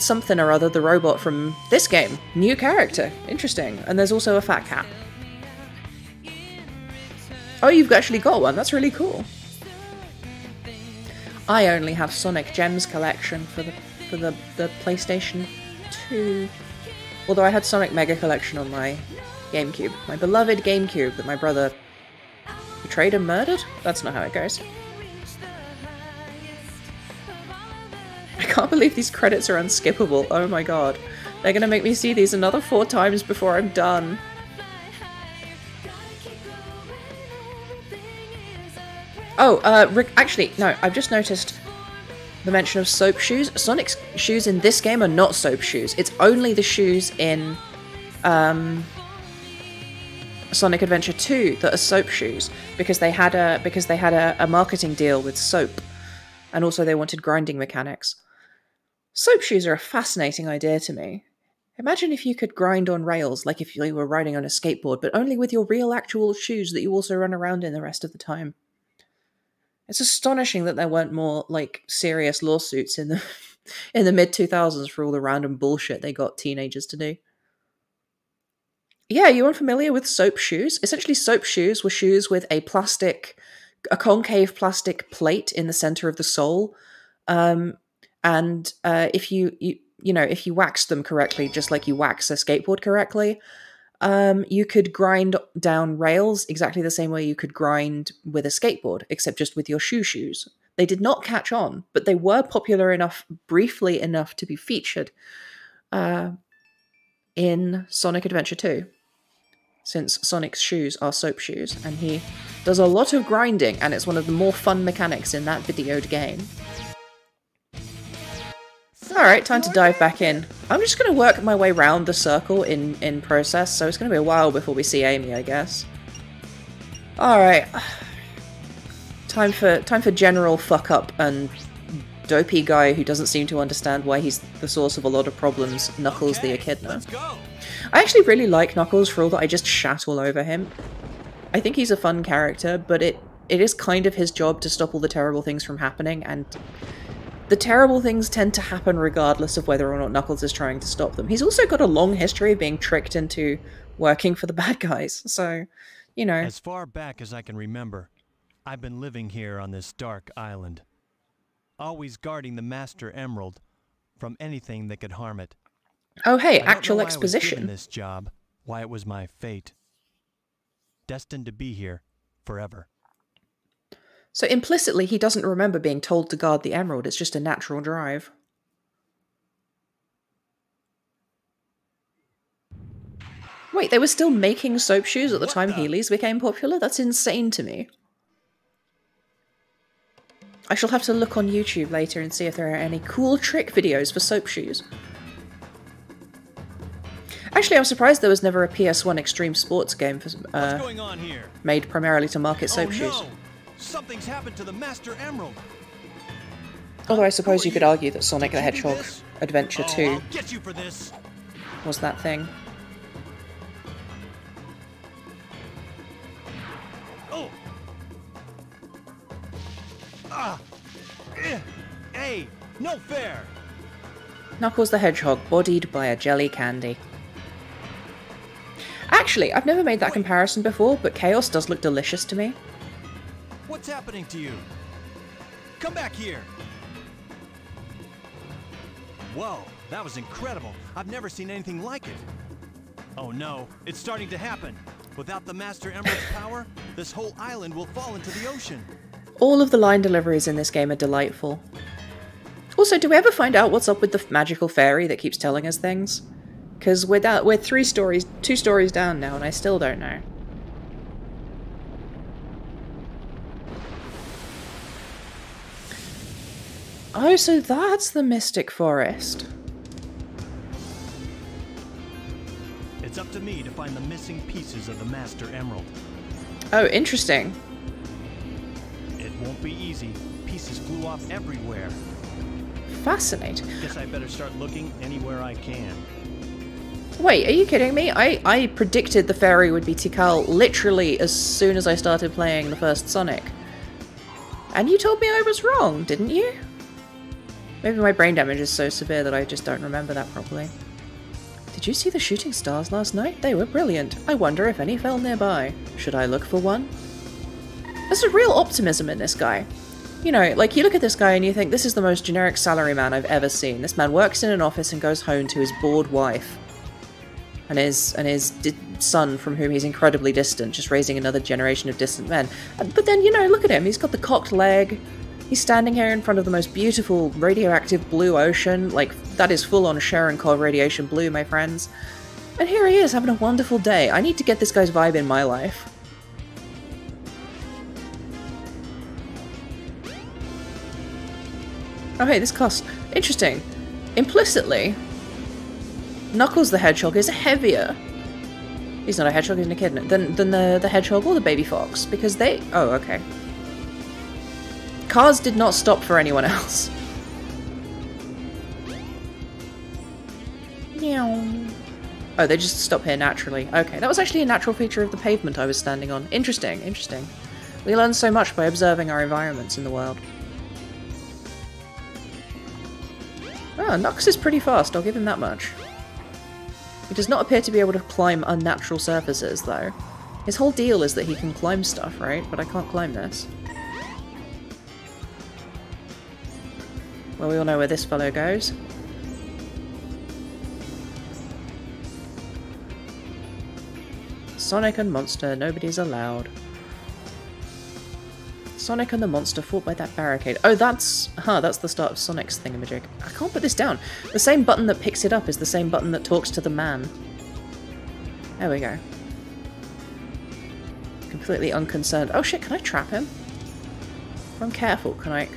something or other, the robot from this game. New character. Interesting. And there's also a fat cat. Oh, you've actually got one. That's really cool. I only have Sonic Gems Collection for the PlayStation 2. Although I had Sonic Mega Collection on my GameCube. My beloved GameCube that my brother betrayed and murdered? That's not how it goes. I can't believe these credits are unskippable. Oh my god. They're gonna make me see these another 4 times before I'm done. Oh, actually, no, I've just noticed the mention of soap shoes. Sonic's shoes in this game are not soap shoes. It's only the shoes in Sonic Adventure 2 that are soap shoes because they had a marketing deal with soap, and also they wanted grinding mechanics. Soap shoes are a fascinating idea to me. Imagine if you could grind on rails, like if you were riding on a skateboard, but only with your real actual shoes that you also run around in the rest of the time. It's astonishing that there weren't more, like, serious lawsuits in the mid-2000s for all the random bullshit they got teenagers to do. Yeah, you unfamiliar with soap shoes? Essentially, soap shoes were shoes with a concave plastic plate in the center of the sole, and if you waxed them correctly, just like you wax a skateboard correctly, you could grind down rails exactly the same way you could grind with a skateboard, except just with your shoes. They did not catch on, but they were popular enough, briefly enough, to be featured in Sonic Adventure 2. Since Sonic's shoes are soap shoes, and he does a lot of grinding, and it's one of the more fun mechanics in that videoed game. Alright, time to dive back in. I'm just going to work my way round the circle in process, so it's going to be a while before we see Amy, I guess. Alright. Time for general fuck-up and dopey guy who doesn't seem to understand why he's the source of a lot of problems, Knuckles the Echidna. I actually really like Knuckles for all that I just shat all over him. I think he's a fun character, but it is kind of his job to stop all the terrible things from happening, and the terrible things tend to happen regardless of whether or not Knuckles is trying to stop them. He's also got a long history of being tricked into working for the bad guys, so, you know. As far back as I can remember, I've been living here on this dark island, always guarding the Master Emerald from anything that could harm it. Oh hey, actual exposition. I don't know why I was given this job, why it was my fate. Destined to be here forever. So implicitly he doesn't remember being told to guard the emerald, it's just a natural drive. Wait, they were still making soap shoes at the time Heelys became popular? That's insane to me. I shall have to look on YouTube later and see if there are any cool trick videos for soap shoes. Actually, I'm surprised there was never a PS1 Extreme Sports game for, what's going on here? Made primarily to market soap shoes. Something's happened to the Master Emerald. Although I suppose you could argue that Sonic the Hedgehog Adventure 2 was that thing. Hey, no fair. Knuckles the Hedgehog bodied by a jelly candy. Actually, I've never made that comparison before, but Chaos does look delicious to me. What's happening to you? Come back here. Whoa, that was incredible. I've never seen anything like it. Oh no, it's starting to happen. Without the Master Emerald's power, this whole island will fall into the ocean. All of the line deliveries in this game are delightful. Also, do we ever find out what's up with the magical fairy that keeps telling us things? Because we're two stories down now, and I still don't know. Oh, so that's the Mystic Forest. It's up to me to find the missing pieces of the Master Emerald. Oh, interesting. It won't be easy. Pieces flew off everywhere. Fascinating. Guess I better start looking anywhere I can. Wait, are you kidding me? I predicted the fairy would be Tikal literally as soon as I started playing the first Sonic. And you told me I was wrong, didn't you? Maybe my brain damage is so severe that I just don't remember that properly. Did you see the shooting stars last night? They were brilliant. I wonder if any fell nearby. Should I look for one? There's a real optimism in this guy. You know, like, you look at this guy and you think, this is the most generic salaryman I've ever seen. This man works in an office and goes home to his bored wife. And his son, from whom he's incredibly distant, just raising another generation of distant men. But then, you know, look at him. He's got the cocked leg. He's standing here in front of the most beautiful radioactive blue ocean. Like, that is full-on Cherenkov radiation blue, my friends. And here he is, having a wonderful day. I need to get this guy's vibe in my life. Oh, hey, this cost... Interesting. Implicitly... Knuckles the Hedgehog is heavier. He's not a hedgehog, he's an echidna. Than the hedgehog or the baby fox, because they... Oh, okay. Cars did not stop for anyone else. Meow. Oh, they just stop here naturally. Okay, that was actually a natural feature of the pavement I was standing on. Interesting, interesting. We learn so much by observing our environments in the world. Oh, Knuckles is pretty fast, I'll give him that much. He does not appear to be able to climb unnatural surfaces, though. His whole deal is that he can climb stuff, right? But I can't climb this. Well, we all know where this fellow goes. Sonic and Monster, nobody's allowed. Sonic and the Monster fought by that barricade. Oh, that's the start of Sonic's thingamajig. I can't put this down. The same button that picks it up is the same button that talks to the man. There we go. Completely unconcerned. Oh shit, can I trap him? If I'm careful, can I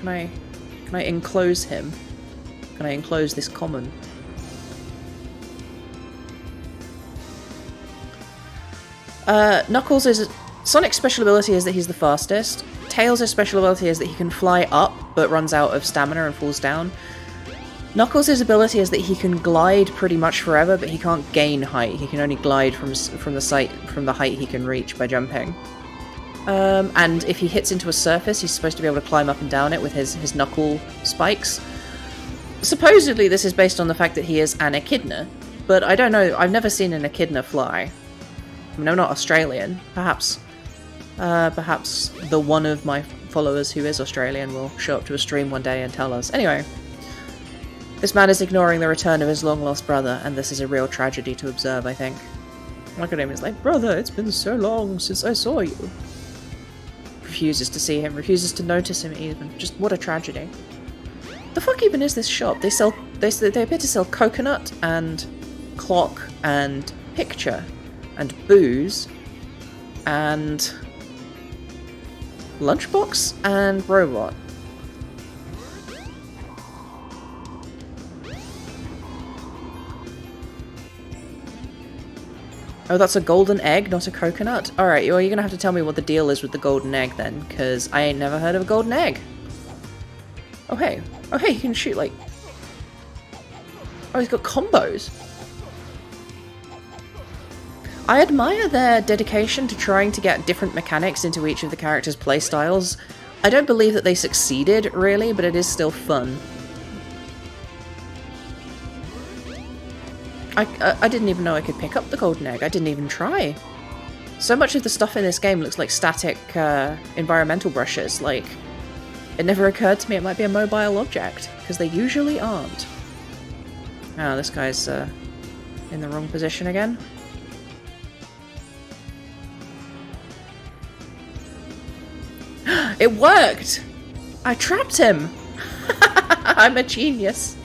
enclose him? Can I enclose this common? Knuckles is... Sonic's special ability is that he's the fastest. Tails' special ability is that he can fly up, but runs out of stamina and falls down. Knuckles' ability is that he can glide pretty much forever, but he can't gain height. He can only glide from the height he can reach by jumping. And if he hits into a surface, he's supposed to be able to climb up and down it with his knuckle spikes. Supposedly this is based on the fact that he is an echidna, but I don't know, I've never seen an echidna fly. I mean, I'm not Australian, perhaps... perhaps the one of my followers who is Australian will show up to a stream one day and tell us. Anyway, this man is ignoring the return of his long-lost brother, and this is a real tragedy to observe, I think. Look at him, he's like, brother, it's been so long since I saw you. Refuses to see him, refuses to notice him even. Just what a tragedy. The fuck even is this shop? They appear to sell coconut and clock and picture and booze and... lunchbox and robot. Oh, that's a golden egg, not a coconut? Alright, well, you're gonna have to tell me what the deal is with the golden egg then, because I ain't never heard of a golden egg. Oh, hey. Oh, hey, you can shoot, like... Oh, he's got combos. I admire their dedication to trying to get different mechanics into each of the characters' playstyles. I don't believe that they succeeded, really, but it is still fun. I didn't even know I could pick up the golden egg. I didn't even try. So much of the stuff in this game looks like static environmental brushes. Like, it never occurred to me it might be a mobile object, because they usually aren't. Oh, this guy's in the wrong position again. It worked! I trapped him! I'm a genius.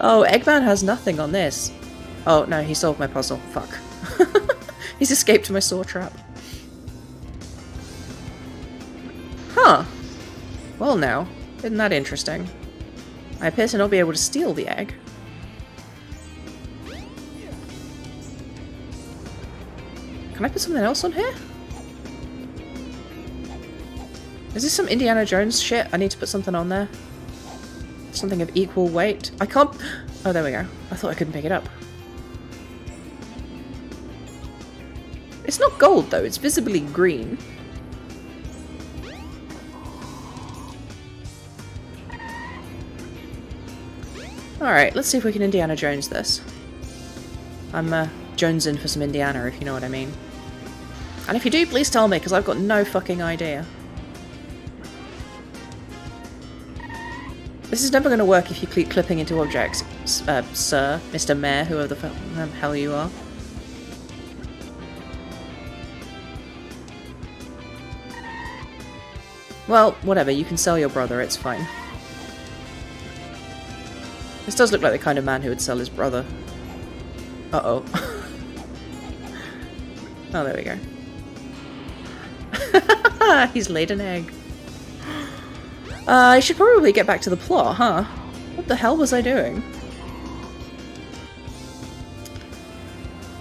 Oh, Eggman has nothing on this. Oh, no, he solved my puzzle. Fuck. He's escaped my saw trap. Huh. Well now, isn't that interesting? I appear to not be able to steal the egg. Can I put something else on here? Is this some Indiana Jones shit? I need to put something on there. Something of equal weight. I can't... Oh, there we go. I thought I couldn't pick it up. It's not gold, though. It's visibly green. Alright, let's see if we can Indiana Jones this. I'm Jonesing for some Indiana, if you know what I mean. And if you do, please tell me, because I've got no fucking idea. This is never going to work if you keep clipping into objects, sir, Mr. Mayor, whoever the hell you are. Well, whatever, you can sell your brother, it's fine. This does look like the kind of man who would sell his brother. Uh-oh. Oh, there we go. He's laid an egg. I should probably get back to the plot, huh? What the hell was I doing?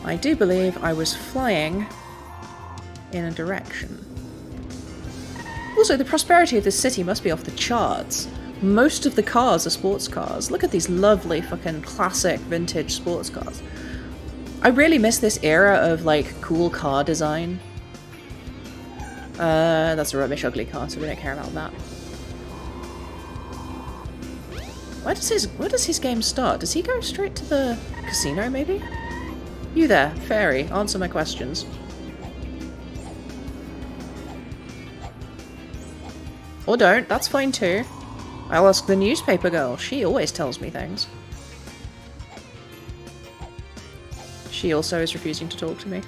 I do believe I was flying in a direction. Also, the prosperity of this city must be off the charts. Most of the cars are sports cars. Look at these lovely fucking classic vintage sports cars. I really miss this era of, like, cool car design. That's a rubbish ugly car, so we don't care about that. Where does his game start? Does he go straight to the casino, maybe? You there, fairy, answer my questions. Or don't, that's fine too. I'll ask the newspaper girl, she always tells me things. She also is refusing to talk to me.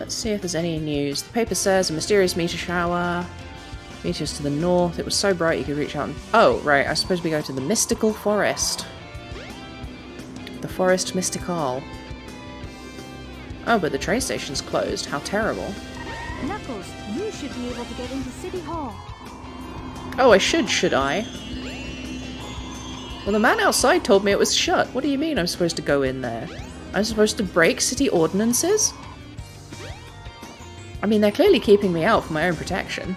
Let's see if there's any news. The paper says a mysterious meteor shower. Meteors to the north. It was so bright you could reach out and... Oh, right. I suppose we go to the mystical forest. The forest mystical. Oh, but the train station's closed. How terrible. Knuckles, you should be able to get into City Hall. Oh, I should I? Well, the man outside told me it was shut. What do you mean I'm supposed to go in there? I'm supposed to break city ordinances? I mean, they're clearly keeping me out for my own protection.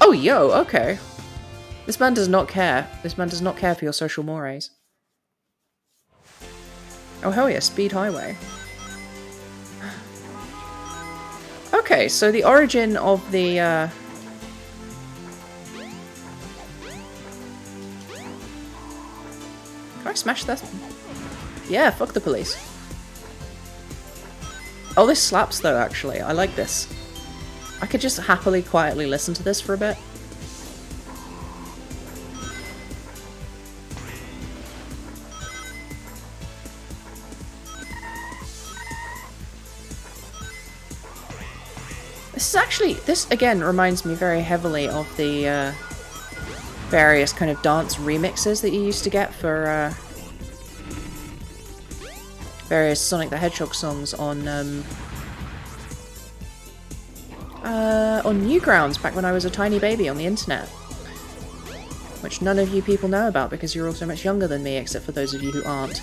Oh, yo, okay. This man does not care. This man does not care for your social mores. Oh, hell yeah, speed highway. Okay, so the origin of the... Can I smash that? Yeah, fuck the police. Oh, this slaps though, actually. I like this. I could just happily, quietly listen to this for a bit. This again reminds me very heavily of the various kind of dance remixes that you used to get for various Sonic the Hedgehog songs on Newgrounds back when I was a tiny baby on the internet. Which none of you people know about because you're all so much younger than me, except for those of you who aren't.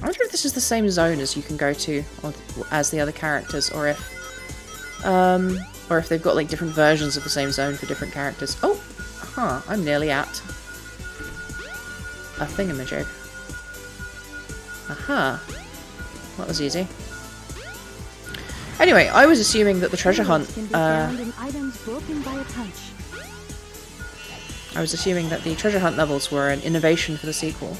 I wonder if this is the same zone as you can go to or as the other characters, or if they've got like different versions of the same zone for different characters. Oh! Huh, I'm nearly at a thingamajig. Aha! That was easy. Anyway, I was assuming that the treasure hunt, levels were an innovation for the sequel,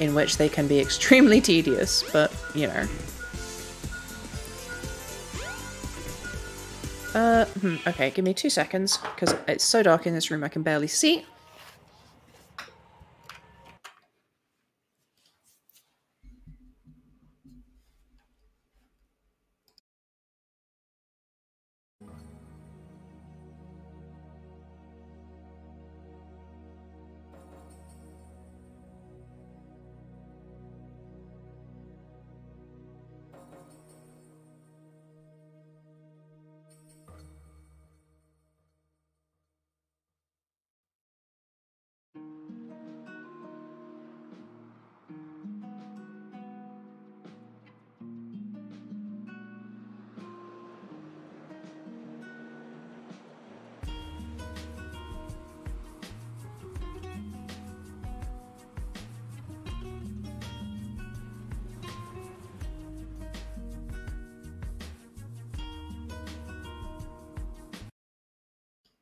in which they can be extremely tedious, but, you know. Okay, give me 2 seconds, because it's so dark in this room I can barely see.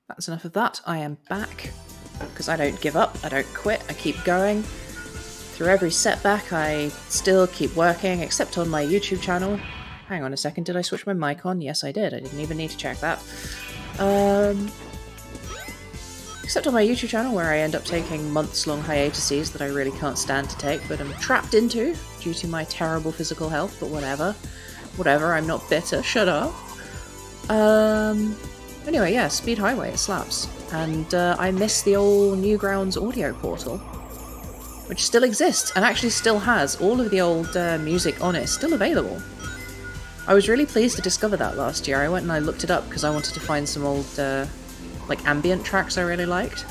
That's enough of that. I am back, because I don't give up, I don't quit, I keep going. Through every setback I still keep working, except on my YouTube channel. Hang on a second, did I switch my mic on? Yes I did, I didn't even need to check that. Except on my YouTube channel, where I end up taking months-long hiatuses that I really can't stand to take, but I'm trapped into due to my terrible physical health, but whatever. Whatever, I'm not bitter, shut up. Anyway, yeah, Speed Highway, it slaps. And I miss the old Newgrounds audio portal, which still exists and actually still has all of the old music on it, still available. I was really pleased to discover that last year. I went and I looked it up because I wanted to find some old, like, ambient tracks I really liked.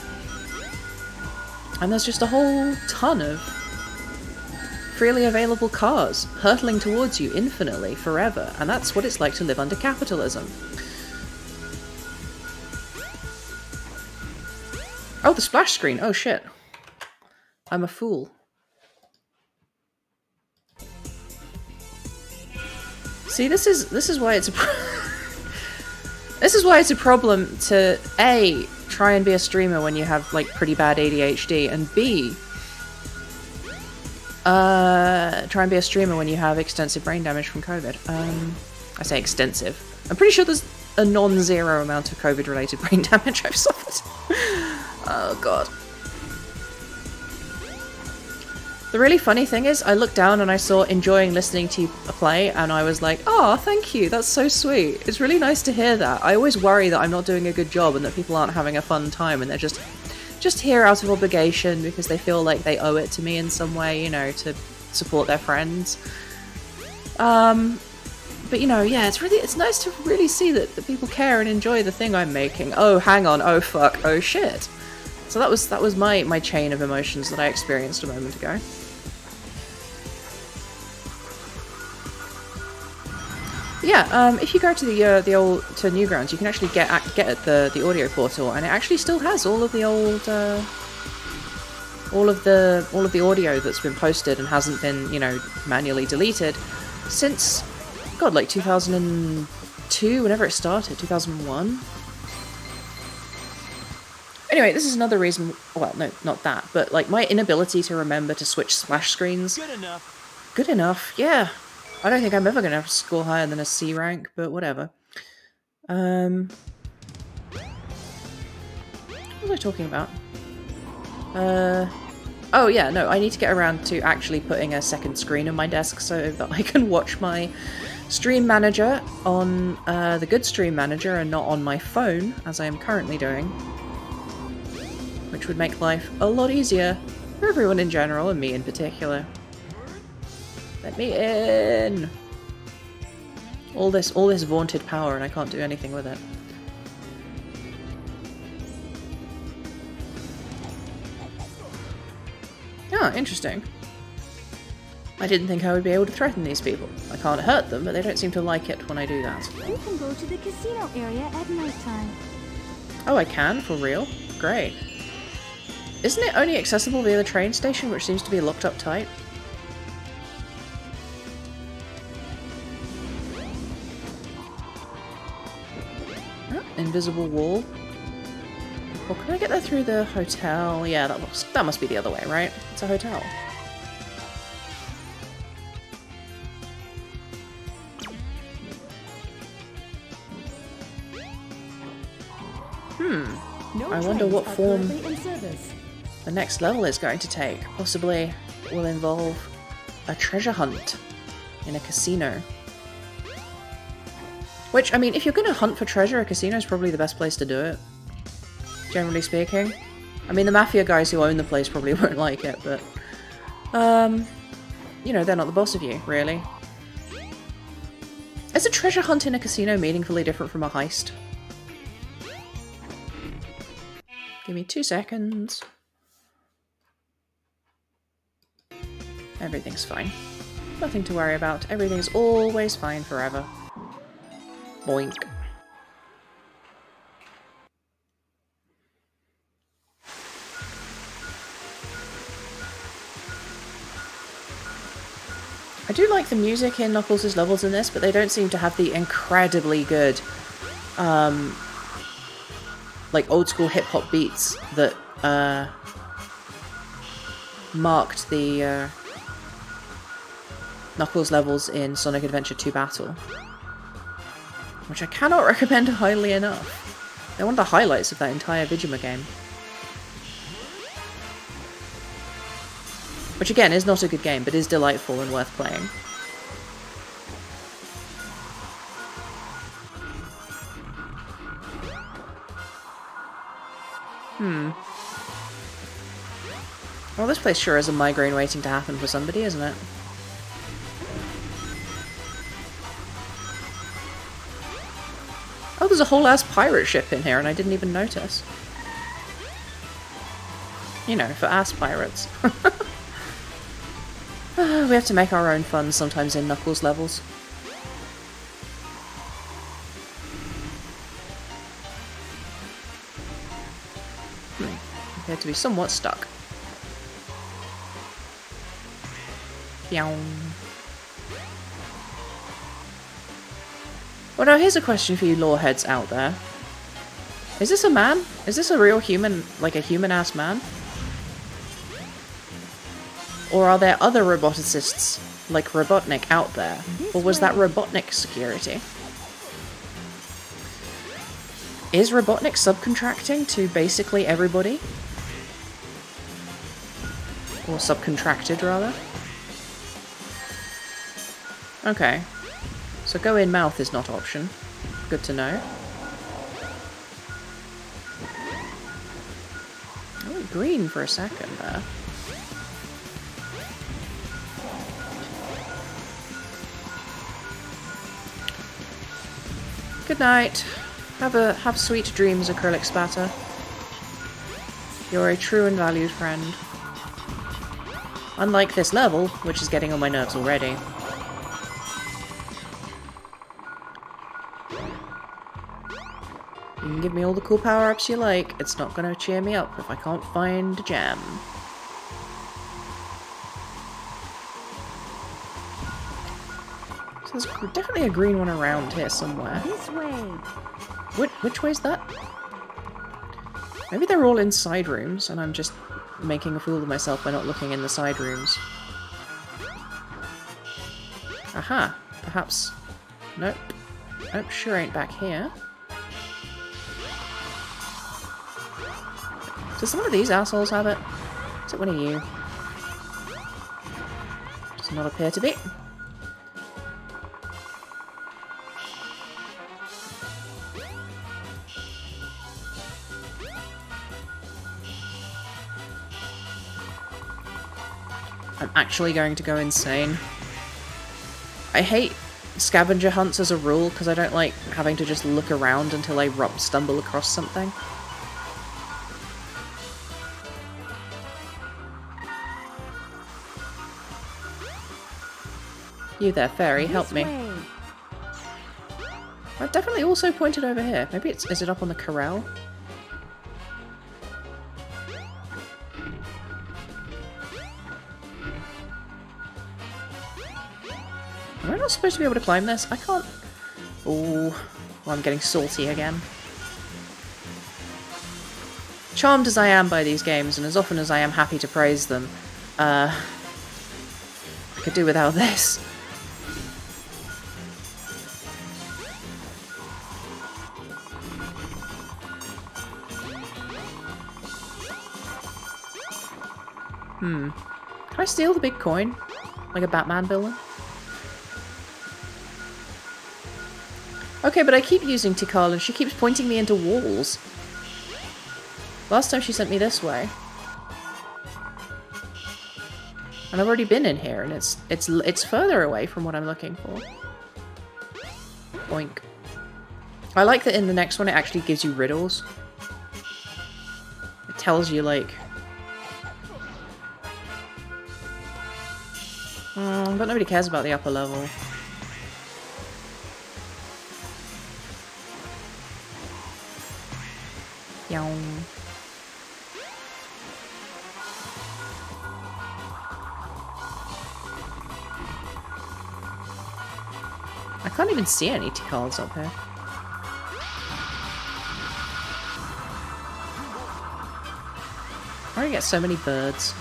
And there's just a whole ton of freely available cars hurtling towards you infinitely, forever. And that's what it's like to live under capitalism. Oh, the splash screen! Oh shit. I'm a fool. See, this is why it's a this is why it's a problem to A, try and be a streamer when you have like pretty bad ADHD, and B, try and be a streamer when you have extensive brain damage from COVID. I say extensive. I'm pretty sure there's a non-zero amount of COVID-related brain damage I've suffered. Oh god. The really funny thing is, I looked down and I saw enjoying listening to you play, and I was like, oh, thank you, that's so sweet. It's really nice to hear that. I always worry that I'm not doing a good job and that people aren't having a fun time and they're just here out of obligation because they feel like they owe it to me in some way, you know, to support their friends. But you know, yeah, it's nice to really see that people care and enjoy the thing I'm making. Oh, hang on, oh fuck, oh shit. So that was my chain of emotions that I experienced a moment ago. Yeah, if you go to the Newgrounds, you can actually get at the audio portal, and it actually still has all of the old all of the audio that's been posted and hasn't been, you know, manually deleted since, god, like 2002, whenever it started, 2001. Anyway, this is another reason, well, no, not that, but like my inability to remember to switch splash screens. Good enough. Good enough, yeah. I don't think I'm ever going to have to score higher than a C rank, but whatever. What was I talking about? Oh yeah, no, I need to get around to actually putting a second screen on my desk so that I can watch my stream manager on the good stream manager and not on my phone, as I am currently doing. Which would make life a lot easier for everyone in general, and me in particular. Let me in! All this vaunted power, and I can't do anything with it. Huh, interesting. I didn't think I would be able to threaten these people. I can't hurt them, but they don't seem to like it when I do that. You can go to the casino area at nighttime. Oh, I can? For real? Great. Isn't it only accessible via the train station, which seems to be locked up tight? Oh, invisible wall. Or can I get there through the hotel? Yeah, that must be the other way, right? It's a hotel. I wonder what form the next level is going to take. Possibly it will involve a treasure hunt in a casino. Which, I mean, if you're going to hunt for treasure, a casino is probably the best place to do it. Generally speaking. I mean, the mafia guys who own the place probably won't like it, but... you know, they're not the boss of you, really. Is a treasure hunt in a casino meaningfully different from a heist? Give me 2 seconds. Everything's fine. Nothing to worry about. Everything's always fine forever. Boink. I do like the music in Knuckles' levels in this, but they don't seem to have the incredibly good... like old school hip hop beats that marked the Knuckles levels in Sonic Adventure 2 Battle. Which I cannot recommend highly enough. They're one of the highlights of that entire Vigima game. Which again is not a good game, but is delightful and worth playing. Well, this place sure is a migraine waiting to happen for somebody, isn't it? Oh, there's a whole ass pirate ship in here and I didn't even notice. You know, for ass pirates. We have to make our own fun sometimes in Knuckles levels. Appear to be somewhat stuck. Well, now here's a question for you lore heads out there. Is this a man? Is this a real human, like a human-ass man? Or are there other roboticists like Robotnik out there? Or was that Robotnik security? Is Robotnik subcontracting to basically everybody? Or subcontracted, rather? Okay, so go in mouth is not option. Good to know. Oh, green for a second there. Good night. Have sweet dreams, acrylic spatter. You're a true and valued friend. Unlike this level, which is getting on my nerves already. You can give me all the cool power-ups you like, it's not gonna cheer me up if I can't find a gem. So there's definitely a green one around here somewhere. This way. Which way's that? Maybe they're all in side rooms and I'm just making a fool of myself by not looking in the side rooms. Aha, perhaps. Nope. Nope, sure ain't back here. Does some of these assholes have it? Is it one of you? Does not appear to be. I'm actually going to go insane. I hate scavenger hunts as a rule because I don't like having to just look around until I stumble across something. You there, fairy, help me. I've definitely also pointed over here. Maybe it's... is it up on the corral? Am I not supposed to be able to climb this? I can't... Ooh. Well, I'm getting salty again. Charmed as I am by these games, and as often as I am happy to praise them, I could do without this. Hmm. Can I steal the big coin? Like a Batman villain? Okay, but I keep using Tikal and she keeps pointing me into walls. Last time she sent me this way. And I've already been in here and it's further away from what I'm looking for. Boink. I like that in the next one it actually gives you riddles. It tells you like... but nobody cares about the upper level. Yum. I can't even see any Tikals up here. I get so many birds.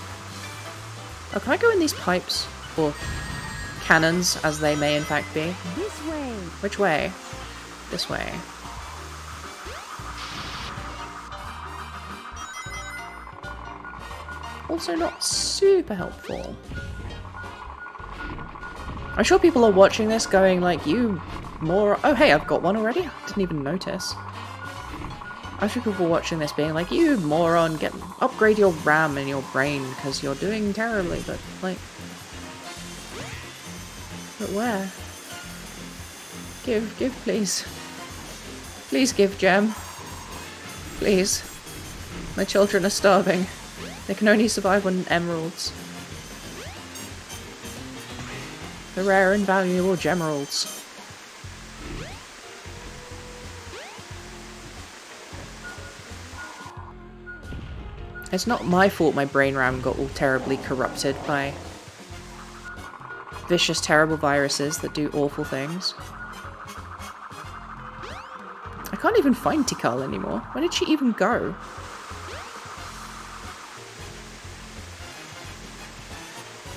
Oh, can I go in these pipes? Or cannons, as they may in fact be. This way. Which way? This way. Also not super helpful. I'm sure people are watching this going like, you more... Oh hey, I've got one already? I didn't even notice. I'm sure people watching this being like, you moron, get upgrade your RAM in your brain because you're doing terribly, but like... But where? Give, please. Please give, Gem. Please. My children are starving. They can only survive on emeralds. The rare and valuable gemeralds. It's not my fault my brain RAM got all terribly corrupted by... vicious, terrible viruses that do awful things. I can't even find Tikal anymore. Where did she even go?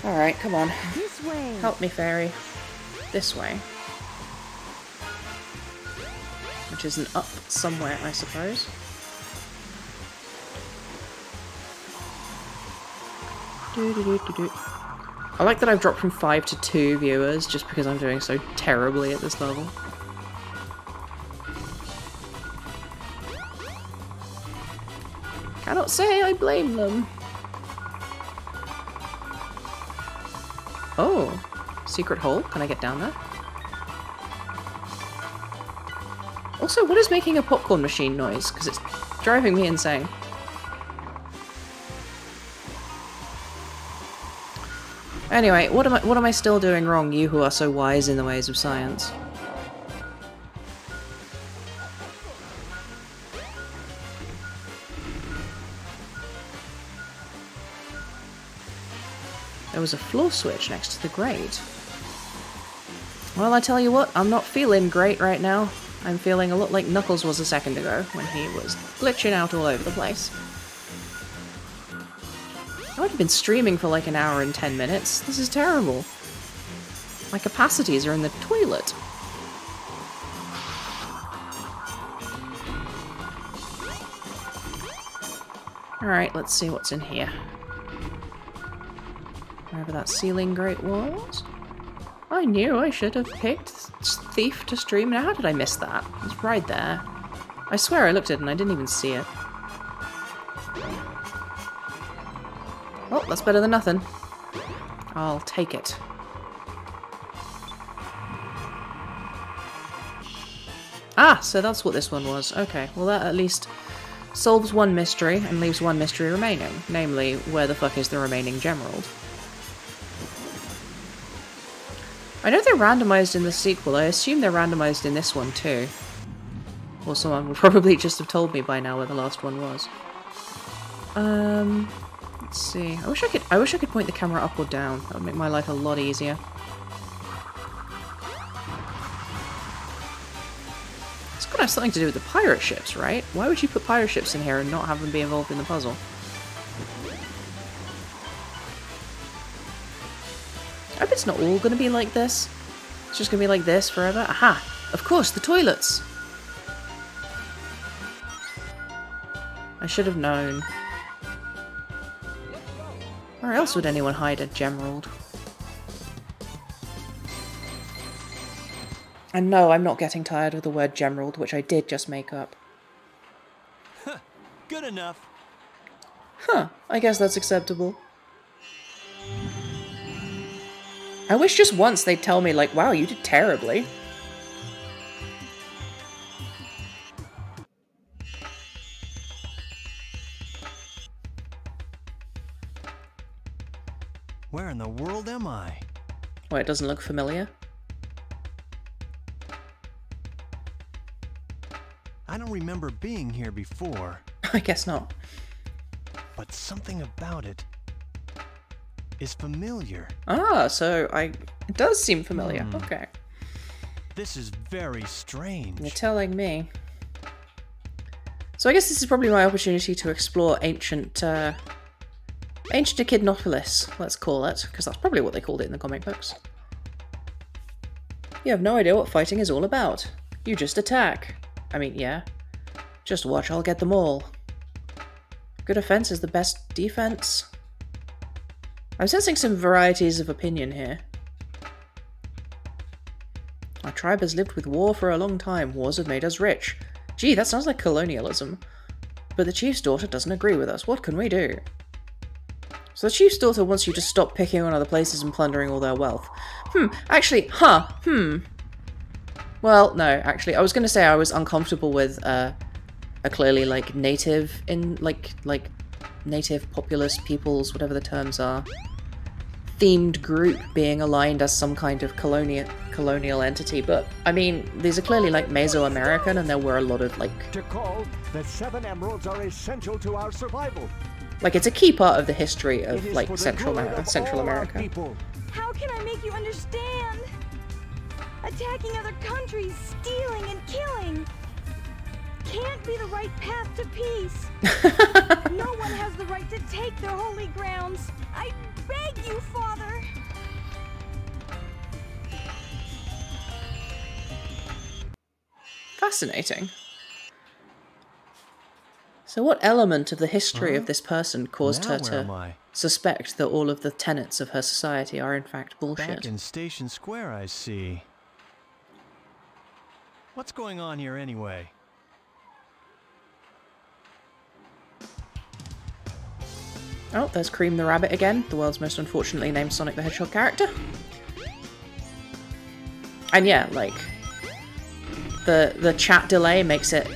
Alright, come on. This way. Help me, fairy. This way. Which is an up somewhere, I suppose. Do-do-do-do-do. I like that I've dropped from 5 to 2 viewers just because I'm doing so terribly at this level. Cannot say I blame them. Oh, secret hole? Can I get down there? Also, what is making a popcorn machine noise? Because it's driving me insane. Anyway, what am I still doing wrong, you who are so wise in the ways of science? There was a floor switch next to the grate. Well, I tell you what, I'm not feeling great right now. I'm feeling a lot like Knuckles was a second ago, when he was glitching out all over the place. I've been streaming for like an hour and 10 minutes. This is terrible. My capacities are in the toilet. Alright, let's see what's in here. Wherever that ceiling grate was. I knew I should have picked Thief to stream. Now, how did I miss that? It's right there. I swear I looked at it and I didn't even see it. Oh, that's better than nothing. I'll take it. Ah, so that's what this one was. Okay, well that at least solves one mystery and leaves one mystery remaining. Namely, where the fuck is the remaining Gemerald? I know they're randomized in the sequel. I assume they're randomized in this one too. Or someone would probably just have told me by now where the last one was. Let's see. I wish I could point the camera up or down. That would make my life a lot easier. It's gotta have something to do with the pirate ships, right? Why would you put pirate ships in here and not have them be involved in the puzzle? I hope it's not all gonna be like this. It's just gonna be like this forever. Aha! Of course, the toilets! I should have known. Where else would anyone hide a Gemerald? And no, I'm not getting tired of the word Gemerald, which I did just make up. Huh, good enough. Huh, I guess that's acceptable. I wish just once they'd tell me, like, wow, you did terribly. Where in the world am I? Oh, it doesn't look familiar. I don't remember being here before. I guess not. But something about it is familiar. Ah, so it does seem familiar. Okay. This is very strange. You're telling me. So I guess this is probably my opportunity to explore ancient Echidnopolis, let's call it, because that's probably what they called it in the comic books. You have no idea what fighting is all about. You just attack. I mean, yeah. Just watch, I'll get them all. Good offense is the best defense. I'm sensing some varieties of opinion here. Our tribe has lived with war for a long time. Wars have made us rich. Gee, that sounds like colonialism. But the chief's daughter doesn't agree with us. What can we do? So the chief's daughter wants you to stop picking on other places and plundering all their wealth. Well, no, actually, I was going to say I was uncomfortable with a clearly, like, native, populous peoples, whatever the terms are, themed group being aligned as some kind of colonial entity, but I mean, these are clearly like Mesoamerican, and there were a lot of like... To call, the seven emeralds are essential to our survival. Like, it's a key part of the history of like Central America. How can I make you understand? Attacking other countries, stealing and killing. Can't be the right path to peace. No one has the right to take their holy grounds. I beg you, Father. Fascinating. So what element of the history of this person caused her to suspect that all of the tenets of her society are in fact bullshit? Back in Station Square, I see. What's going on here anyway? Oh, there's Cream the Rabbit again, the world's most unfortunately named Sonic the Hedgehog character. And yeah, like, the chat delay makes it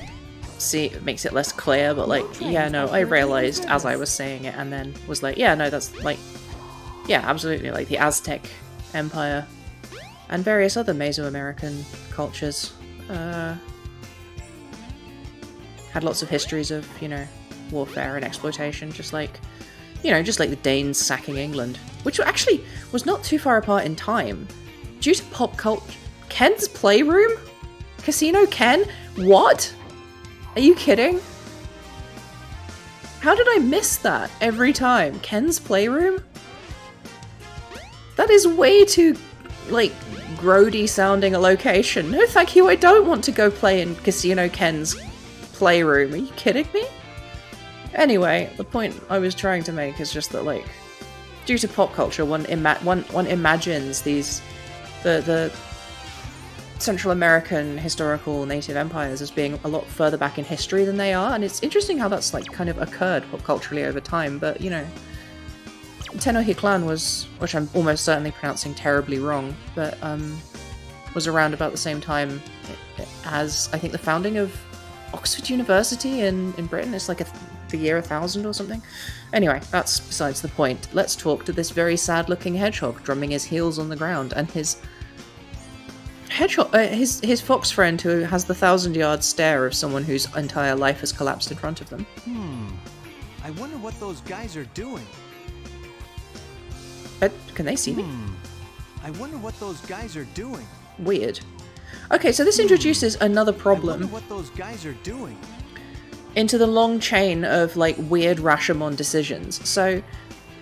less clear, but like, yeah, no, I realized as I was saying it, and then was like, yeah, no, that's like, yeah, absolutely, like the Aztec Empire and various other Mesoamerican cultures had lots of histories of, you know, warfare and exploitation, just like, you know, just like the Danes sacking England, which actually was not too far apart in time. Due to pop culture... Ken's Playroom? Casino Ken? What? Are you kidding? How did I miss that every time? Ken's Playroom? That is way too, like, grody sounding a location. No thank you, I don't want to go play in Casino Ken's Playroom. Are you kidding me? Anyway, the point I was trying to make is just that, like, due to pop culture, one imagines these the Central American historical native empires as being a lot further back in history than they are, and it's interesting how that's like kind of occurred pop culturally over time. But you know, Tenochtitlan was, which I'm almost certainly pronouncing terribly wrong, but was around about the same time as I think the founding of Oxford University in Britain. It's like the year 1000 or something. Anyway, that's besides the point. Let's talk to this very sad-looking hedgehog drumming his heels on the ground and his hedgehog, his fox friend who has the 1,000-yard stare of someone whose entire life has collapsed in front of them. Hmm. I wonder what those guys are doing. Can they see me? I wonder what those guys are doing. Weird. Okay, so this introduces another problem. I wonder what those guys are doing. Into the long chain of like weird Rashomon decisions. So,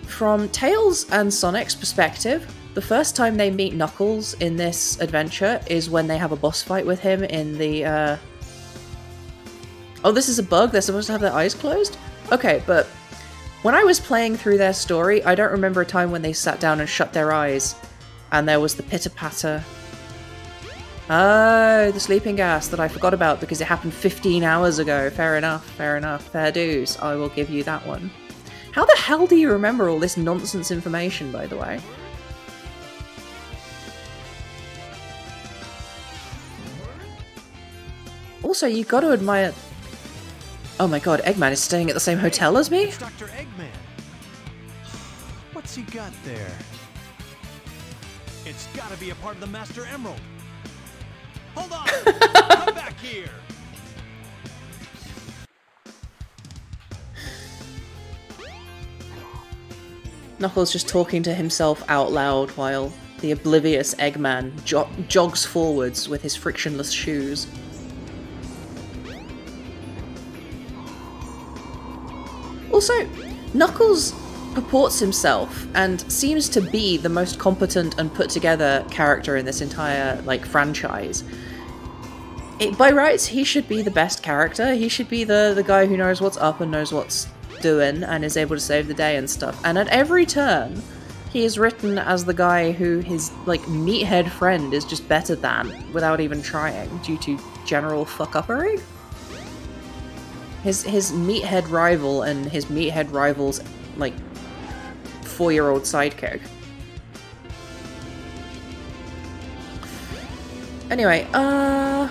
from Tails and Sonic's perspective, the first time they meet Knuckles in this adventure is when they have a boss fight with him in the, Oh, this is a bug? They're supposed to have their eyes closed? Okay, but when I was playing through their story, I don't remember a time when they sat down and shut their eyes, and there was the pitter-patter. Oh, the sleeping gas that I forgot about because it happened 15 hours ago. Fair enough, fair dues. I will give you that one. How the hell do you remember all this nonsense information, by the way? Also, you've got to admire... Oh my god, Eggman is staying at the same hotel as me? Dr. Eggman. What's he got there? It's gotta be a part of the Master Emerald. Hold on! Come back here! Knuckles just talking to himself out loud while the oblivious Eggman jogs forwards with his frictionless shoes. Also, Knuckles purports himself and seems to be the most competent and put together character in this entire, like, franchise. By rights, he should be the best character. He should be the guy who knows what's up and knows what's doing and is able to save the day and stuff, and at every turn he is written as the guy who his like meathead friend is just better than without even trying due to general fuck-uppery. His meathead rival and his meathead rival's like 4-year-old sidekick. Anyway, I'm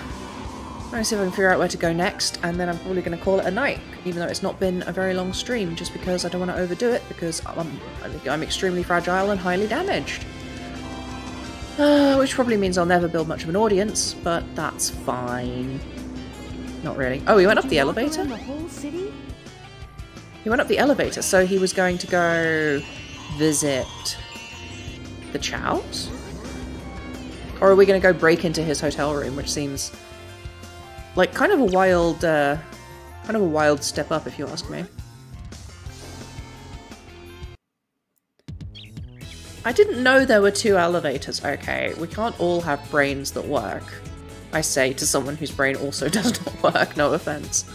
gonna see if I can figure out where to go next, and then I'm probably going to call it a night, even though it's not been a very long stream, just because I don't want to overdo it, because I'm extremely fragile and highly damaged. Which probably means I'll never build much of an audience, but that's fine. Not really. Oh, he went up the elevator? The whole city? He went up the elevator, so he was going to go visit the Chows? Or are we going to go break into his hotel room, which seems... like, kind of a wild step up, if you ask me. I didn't know there were 2 elevators. Okay, we can't all have brains that work. I say to someone whose brain also does not work, no offense.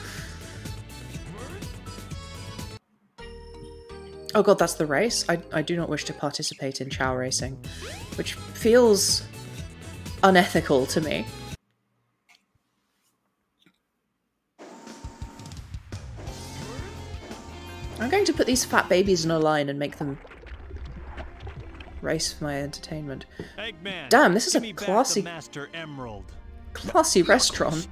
Oh god, that's the race? I do not wish to participate in chow racing, which feels unethical to me. I'm going to put these fat babies in a line and make them race for my entertainment. Eggman, damn, this is a classy, classy restaurant.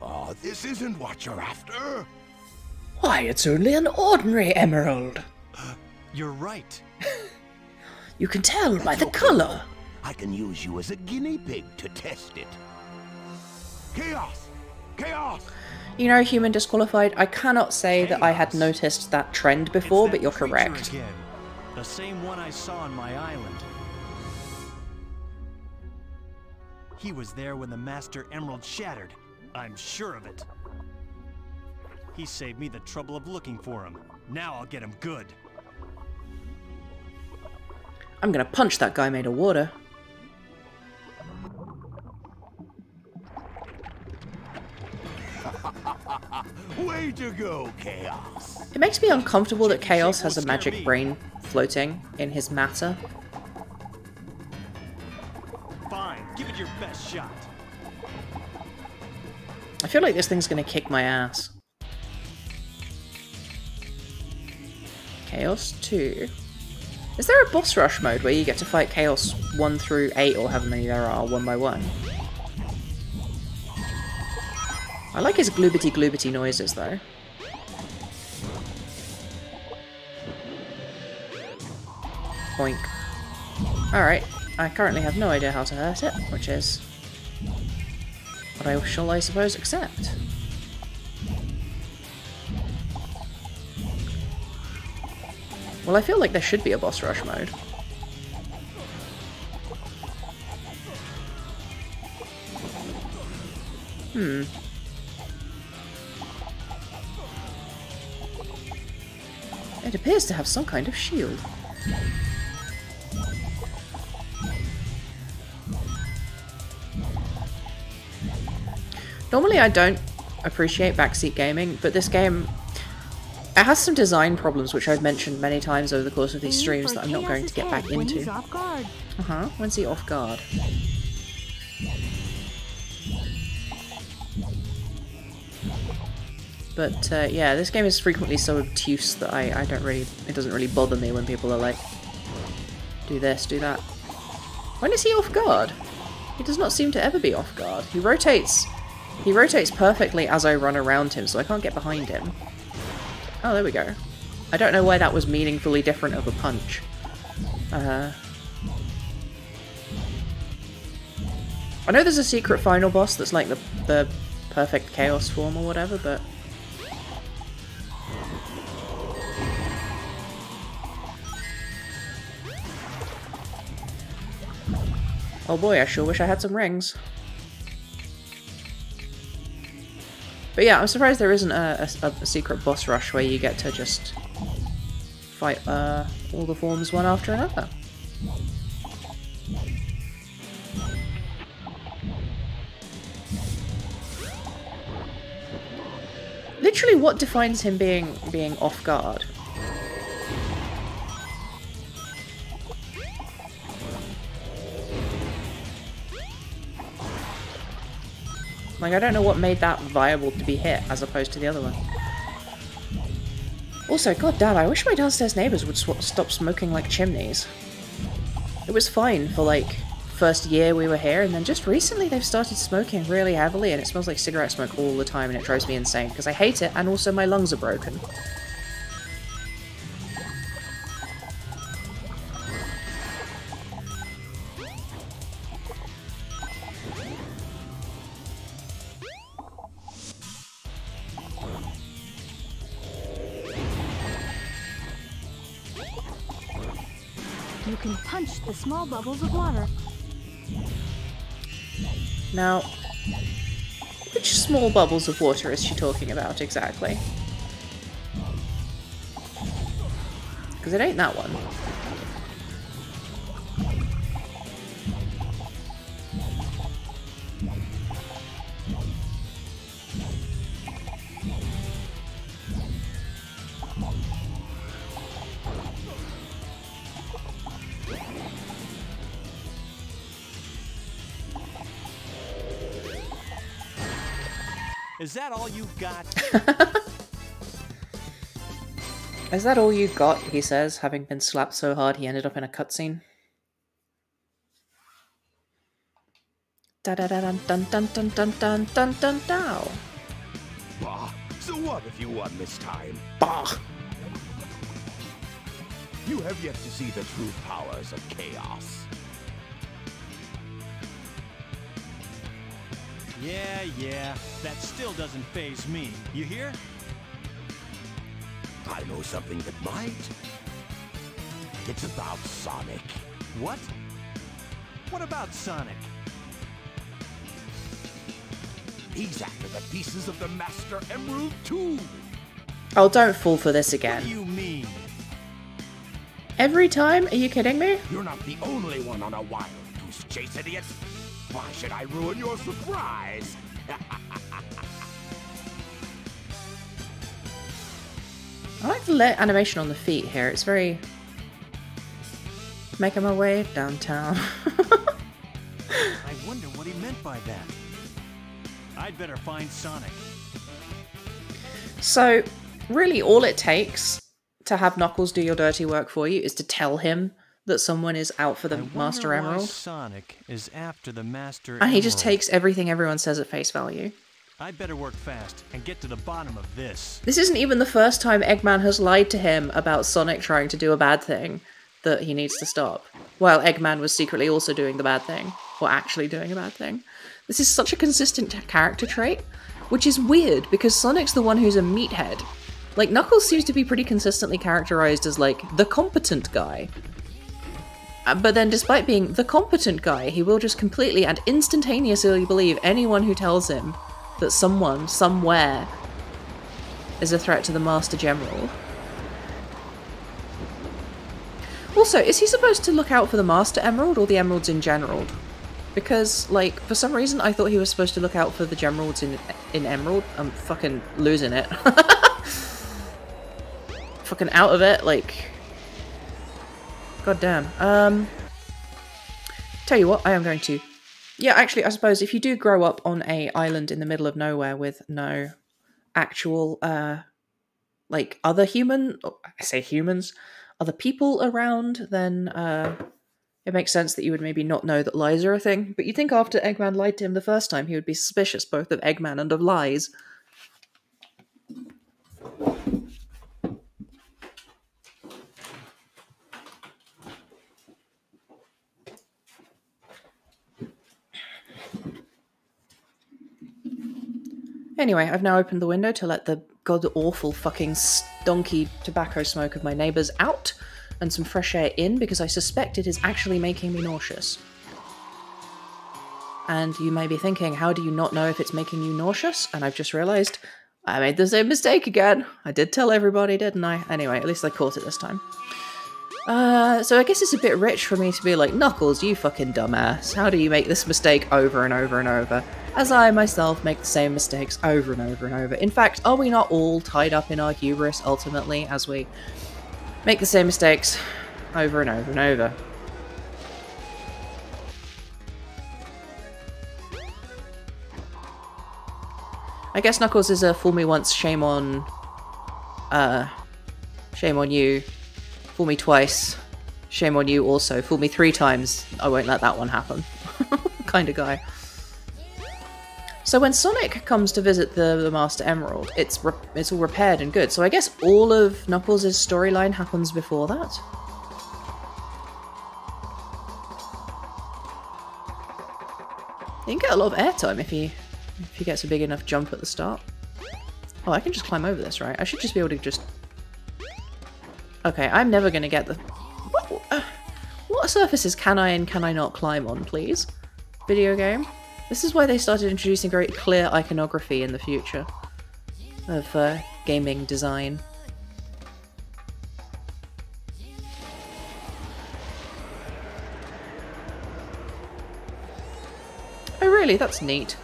Oh, this isn't what you're after. Why, it's only an ordinary emerald. You're right. You can tell by the color. I can use you as a guinea pig to test it. Chaos! Chaos! You know, human disqualified, I cannot say that I had noticed that trend before, but you're correct. Again. The same one I saw on my island. He was there when the Master Emerald shattered. I'm sure of it. He saved me the trouble of looking for him. Now I'll get him good. I'm gonna punch that guy made of water. Way to go, Chaos. It makes me uncomfortable that Chaos has a magic brain floating in his matter. Fine, give it your best shot. I feel like this thing's gonna kick my ass. Chaos 2. Is there a boss rush mode where you get to fight Chaos 1 through 8 or however many there are, one by one? I like his gloobity-gloobity noises, though. Boink. Alright. I currently have no idea how to hurt it, which is what I shall, I suppose, accept. Well, I feel like there should be a boss rush mode. Hmm. It appears to have some kind of shield. Normally I don't appreciate backseat gaming, but this game, it has some design problems which I've mentioned many times over the course of these streams that I'm not going to get back into. Uh-huh, when's he off guard? But yeah, this game is frequently so obtuse that I don't really, it doesn't really bother me when people are like, do this, do that. When is he off guard? He does not seem to ever be off guard. He rotates perfectly as I run around him, so I can't get behind him. Oh, there we go. I don't know why that was meaningfully different of a punch. I know there's a secret final boss that's like the perfect chaos form or whatever, but oh boy, I sure wish I had some rings. But yeah, I'm surprised there isn't a secret boss rush where you get to just fight all the forms one after another. Literally, what defines him being off guard? Like, I don't know what made that viable to be hit as opposed to the other one. Also, goddamn, I wish my downstairs neighbours would stop smoking like chimneys. It was fine for like first year we were here, and then just recently they've started smoking really heavily, and it smells like cigarette smoke all the time, and it drives me insane because I hate it, and also my lungs are broken. The small bubbles of water. Now, which small bubbles of water is she talking about exactly? Because it ain't that one. Is that all you got? Is that all you got? He says, having been slapped so hard he ended up in a cutscene. Da da da dun dun dun dun dun dun dun dun dow. Bah! So what if you won this time? Bah! You have yet to see the true powers of chaos. Yeah, yeah. That still doesn't faze me. You hear? I know something that might. It's about Sonic. What? What about Sonic? He's after the pieces of the Master Emerald too. Oh, don't fall for this again. What do you mean? Every time? Are you kidding me? You're not the only one on a wild goose chase, idiot. Why should I ruin your surprise? I like the animation on the feet here. It's very making my way downtown. I wonder what he meant by that. I'd better find Sonic. So, really, all it takes to have Knuckles do your dirty work for you is to tell him that someone is out for the Master Emerald. Sonic is after the Master Emerald. And he just takes everything everyone says at face value. I better work fast and get to the bottom of this. This isn't even the first time Eggman has lied to him about Sonic trying to do a bad thing. that he needs to stop, while Eggman was secretly also doing the bad thing, or actually doing a bad thing. This is such a consistent character trait, which is weird because Sonic's the one who's a meathead. Like, Knuckles seems to be pretty consistently characterized as, like, the competent guy. But then despite being the competent guy, he will just completely and instantaneously believe anyone who tells him that someone, somewhere, is a threat to the Master General. Also, is he supposed to look out for the Master Emerald or the Emeralds in general? Because, like, for some reason I thought he was supposed to look out for the Gemeralds in Emerald. I'm fucking losing it. Fucking out of it, like... God damn. Tell you what, I am going to... Yeah, actually, I suppose if you do grow up on an island in the middle of nowhere with no actual, like, other human... I say humans... other people around, then it makes sense that you would maybe not know that lies are a thing. But you'd think after Eggman lied to him the first time, he would be suspicious both of Eggman and of lies. Anyway, I've now opened the window to let the god-awful fucking stonky tobacco smoke of my neighbours out and some fresh air in, because I suspect it is actually making me nauseous. And you may be thinking, how do you not know if it's making you nauseous? And I've just realised I made the same mistake again. I did tell everybody, didn't I? Anyway, at least I caught it this time. So I guess it's a bit rich for me to be like, Knuckles, you fucking dumbass. How do you make this mistake over and over and over? As I myself make the same mistakes over and over and over. In fact, are we not all tied up in our hubris ultimately as we make the same mistakes over and over and over? I guess Knuckles is a fool me once, shame on you, fool me twice, shame on you also, fool me three times, I won't let that one happen kind of guy. So when Sonic comes to visit the Master Emerald, it's all repaired and good. So I guess all of Knuckles' storyline happens before that. You can get a lot of airtime if he gets a big enough jump at the start. Oh, I can just climb over this, right? I should just be able to just... Okay, I'm never going to get the... What surfaces can I and can I not climb on, please? Video game? This is why they started introducing very clear iconography in the future of gaming design. Oh really, that's neat.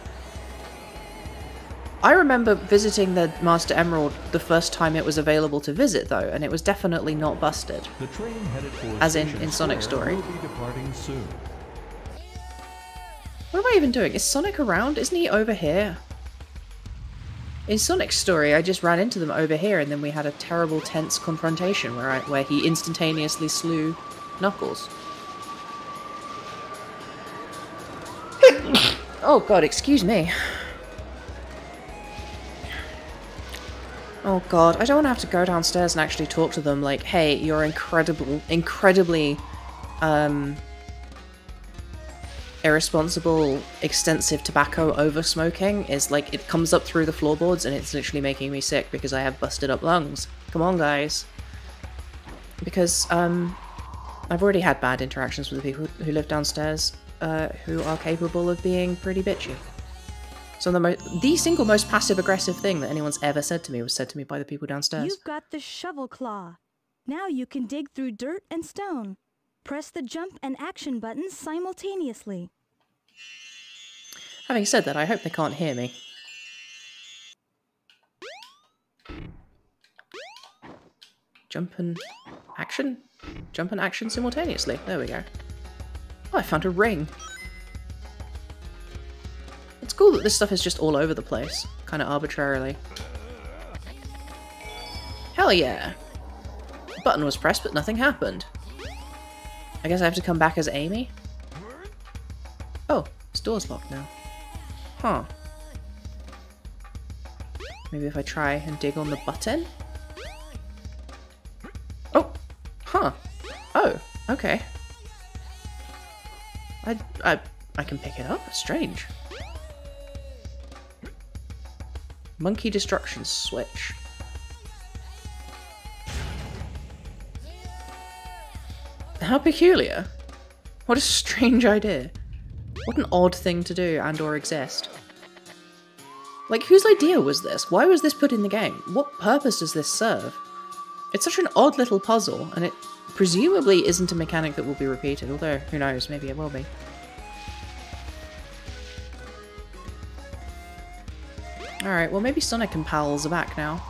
I remember visiting the Master Emerald the first time it was available to visit though, and it was definitely not busted. The train headed for as in Sonic Story. Will be departing soon. What am I even doing? Is Sonic around? Isn't he over here? In Sonic's story, I just ran into them over here and then we had a terrible tense confrontation where he instantaneously slew Knuckles. Oh god, excuse me. Oh god, I don't want to have to go downstairs and actually talk to them like, hey, you're incredibly, irresponsible, extensive tobacco over-smoking is like, it comes up through the floorboards and it's literally making me sick because I have busted up lungs. Come on, guys. Because, I've already had bad interactions with the people who live downstairs, who are capable of being pretty bitchy. So the single most passive-aggressive thing that anyone's ever said to me was said to me by the people downstairs. You've got the shovel claw. Now you can dig through dirt and stone. Press the jump and action buttons simultaneously. Having said that, I hope they can't hear me. Jump and action? Jump and action simultaneously. There we go. Oh, I found a ring. It's cool that this stuff is just all over the place, kind of arbitrarily. Hell yeah! The button was pressed, but nothing happened. I guess I have to come back as Amy? Oh, this door's locked now. Huh. Maybe if I try and dig on the button? Oh! Huh. Oh. Okay. I can pick it up. That's strange. Monkey destruction switch. How peculiar. What a strange idea. What an odd thing to do and or exist. Like, whose idea was this? Why was this put in the game? What purpose does this serve? It's such an odd little puzzle, and it presumably isn't a mechanic that will be repeated, although, who knows, maybe it will be. Alright, well maybe Sonic and pals are back now.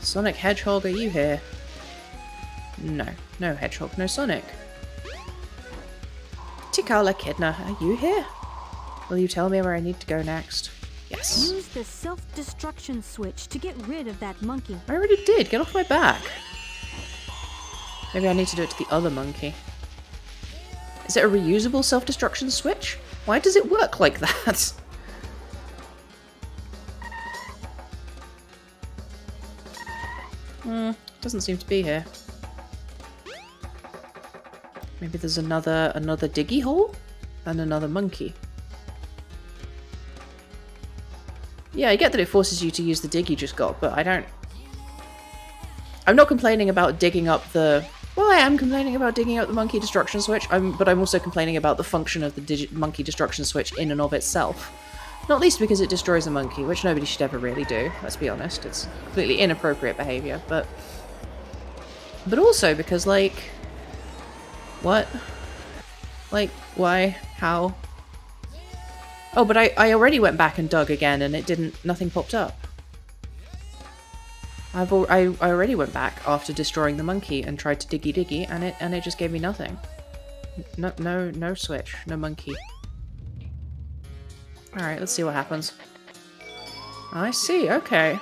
Sonic Hedgehog, are you here? No. No Hedgehog, no Sonic. Tikal Echidna, are you here? Will you tell me where I need to go next? Yes. Use the self-destruction switch to get rid of that monkey. I already did. Get off my back. Maybe I need to do it to the other monkey. Is it a reusable self-destruction switch? Why does it work like that? Hmm. Doesn't seem to be here. Maybe there's another diggy hole and another monkey. Yeah, I get that it forces you to use the dig you just got, but I don't... I'm not complaining about digging up the... Well, I am complaining about digging up the monkey destruction switch, but I'm also complaining about the function of the monkey destruction switch in and of itself. Not least because it destroys a monkey, which nobody should ever really do, let's be honest. It's completely inappropriate behaviour, but also because, like... What? Like, why? How? Oh, but I already went back and dug again and it didn't, nothing popped up. I already went back after destroying the monkey and tried to diggy and it just gave me nothing. No switch, no monkey. Alright, let's see what happens. I see, okay.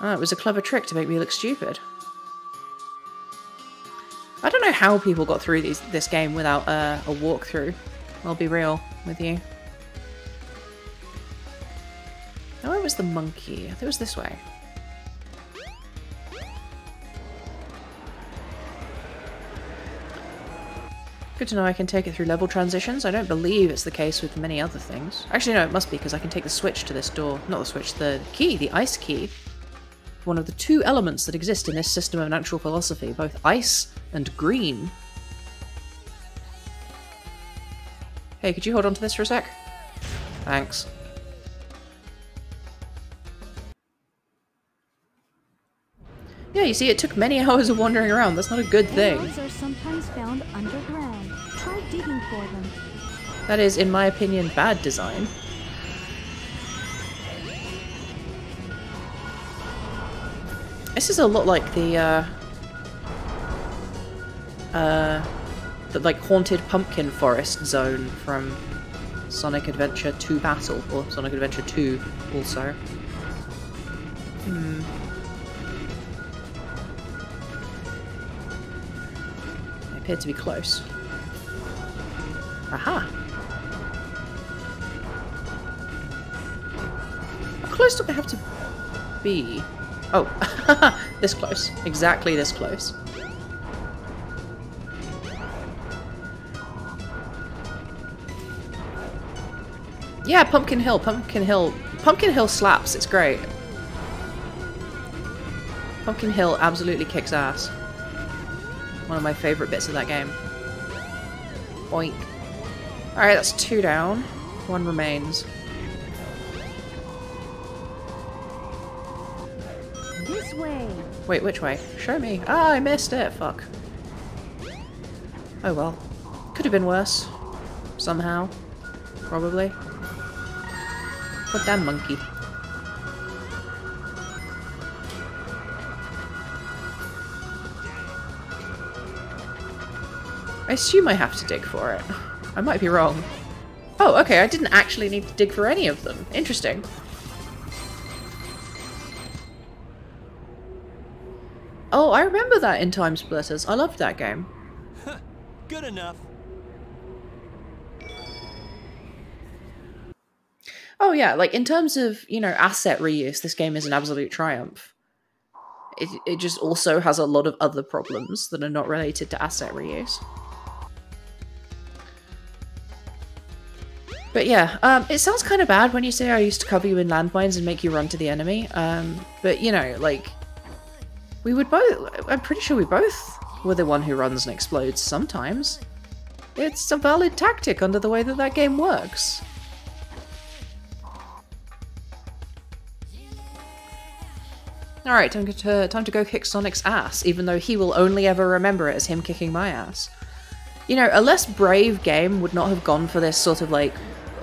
Oh, it was a clever trick to make me look stupid. I don't know how people got through this game without a walkthrough. I'll be real with you. Now where was the monkey? I think it was this way. Good to know I can take it through level transitions. I don't believe it's the case with many other things. Actually no, it must be because I can take the switch to this door. Not the switch, the key, the ice key. One of the two elements that exist in this system of natural philosophy, both ice and green. Hey, could you hold on to this for a sec? Thanks. Yeah, you see, it took many hours of wandering around. That's not a good thing. Are sometimes found underground. Try digging for them. That is, in my opinion, bad design. This is a lot like the like haunted pumpkin forest zone from Sonic Adventure 2 Battle, or Sonic Adventure 2 also. Hmm. Appeared to be close. Aha! How close do I have to be? Oh, this close. Exactly this close. Yeah, Pumpkin Hill, Pumpkin Hill. Pumpkin Hill slaps, it's great. Pumpkin Hill absolutely kicks ass. One of my favourite bits of that game. Boink. Alright, that's two down. One remains. This way. Wait, which way? Show me. Ah, I missed it. Fuck. Oh well. Could have been worse. Somehow. Probably. Goddamn monkey. I assume I have to dig for it. I might be wrong. Oh, okay, I didn't actually need to dig for any of them. Interesting. Oh, I remember that in Time Splitters. I loved that game. Good enough. Oh yeah, like in terms of, you know, asset reuse, this game is an absolute triumph. It just also has a lot of other problems that are not related to asset reuse. But yeah, it sounds kind of bad when you say I used to cover you in landmines and make you run to the enemy. But you know, like, we would both, I'm pretty sure we both were the one who runs and explodes sometimes. It's a valid tactic under the way that that game works. Alright, time to go kick Sonic's ass, even though he will only ever remember it as him kicking my ass. You know, a less brave game would not have gone for this sort of, like,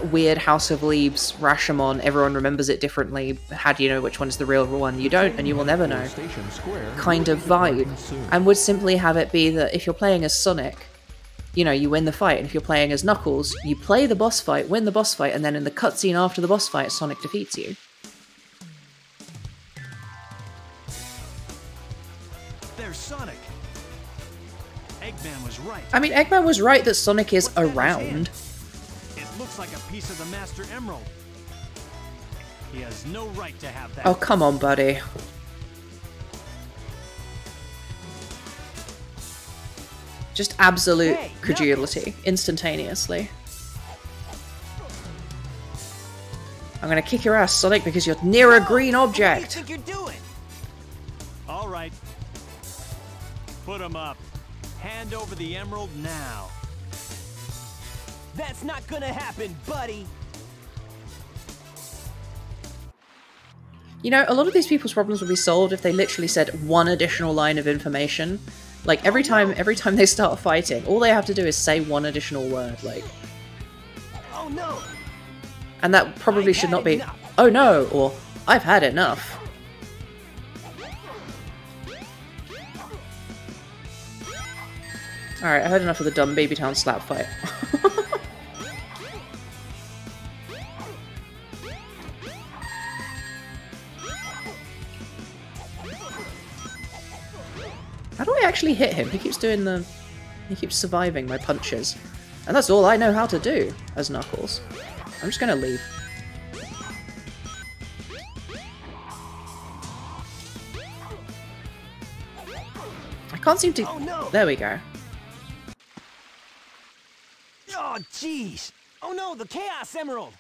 weird House of Leaves, Rashomon, everyone remembers it differently, how do you know which one's the real one, you don't, and you will never know, kind of vibe, and would simply have it be that if you're playing as Sonic, you know, you win the fight, and if you're playing as Knuckles, you play the boss fight, win the boss fight, and then in the cutscene after the boss fight, Sonic defeats you. Sonic. Eggman was right. I mean, Eggman was right that Sonic is around. It looks like a piece of the Master Emerald. He has no right to have that. Oh, come on, buddy. Just absolute credulity, instantaneously. I'm gonna kick your ass, Sonic, because you're near a green object. What do you think you're doing? All right. Put him up. Hand over the emerald now. That's not gonna happen, buddy. You know, a lot of these people's problems would be solved if they literally said one additional line of information. Like, every time they start fighting, all they have to do is say one additional word, like... Oh no! And that probably should not be, oh no, or I've had enough. Alright, I heard enough of the dumb Baby Town slap fight. How do I actually hit him? He keeps doing the... He keeps surviving my punches. And that's all I know how to do as Knuckles. I'm just gonna leave. I can't seem to... Oh, no. There we go. Oh, jeez! Oh no, the Chaos Emerald!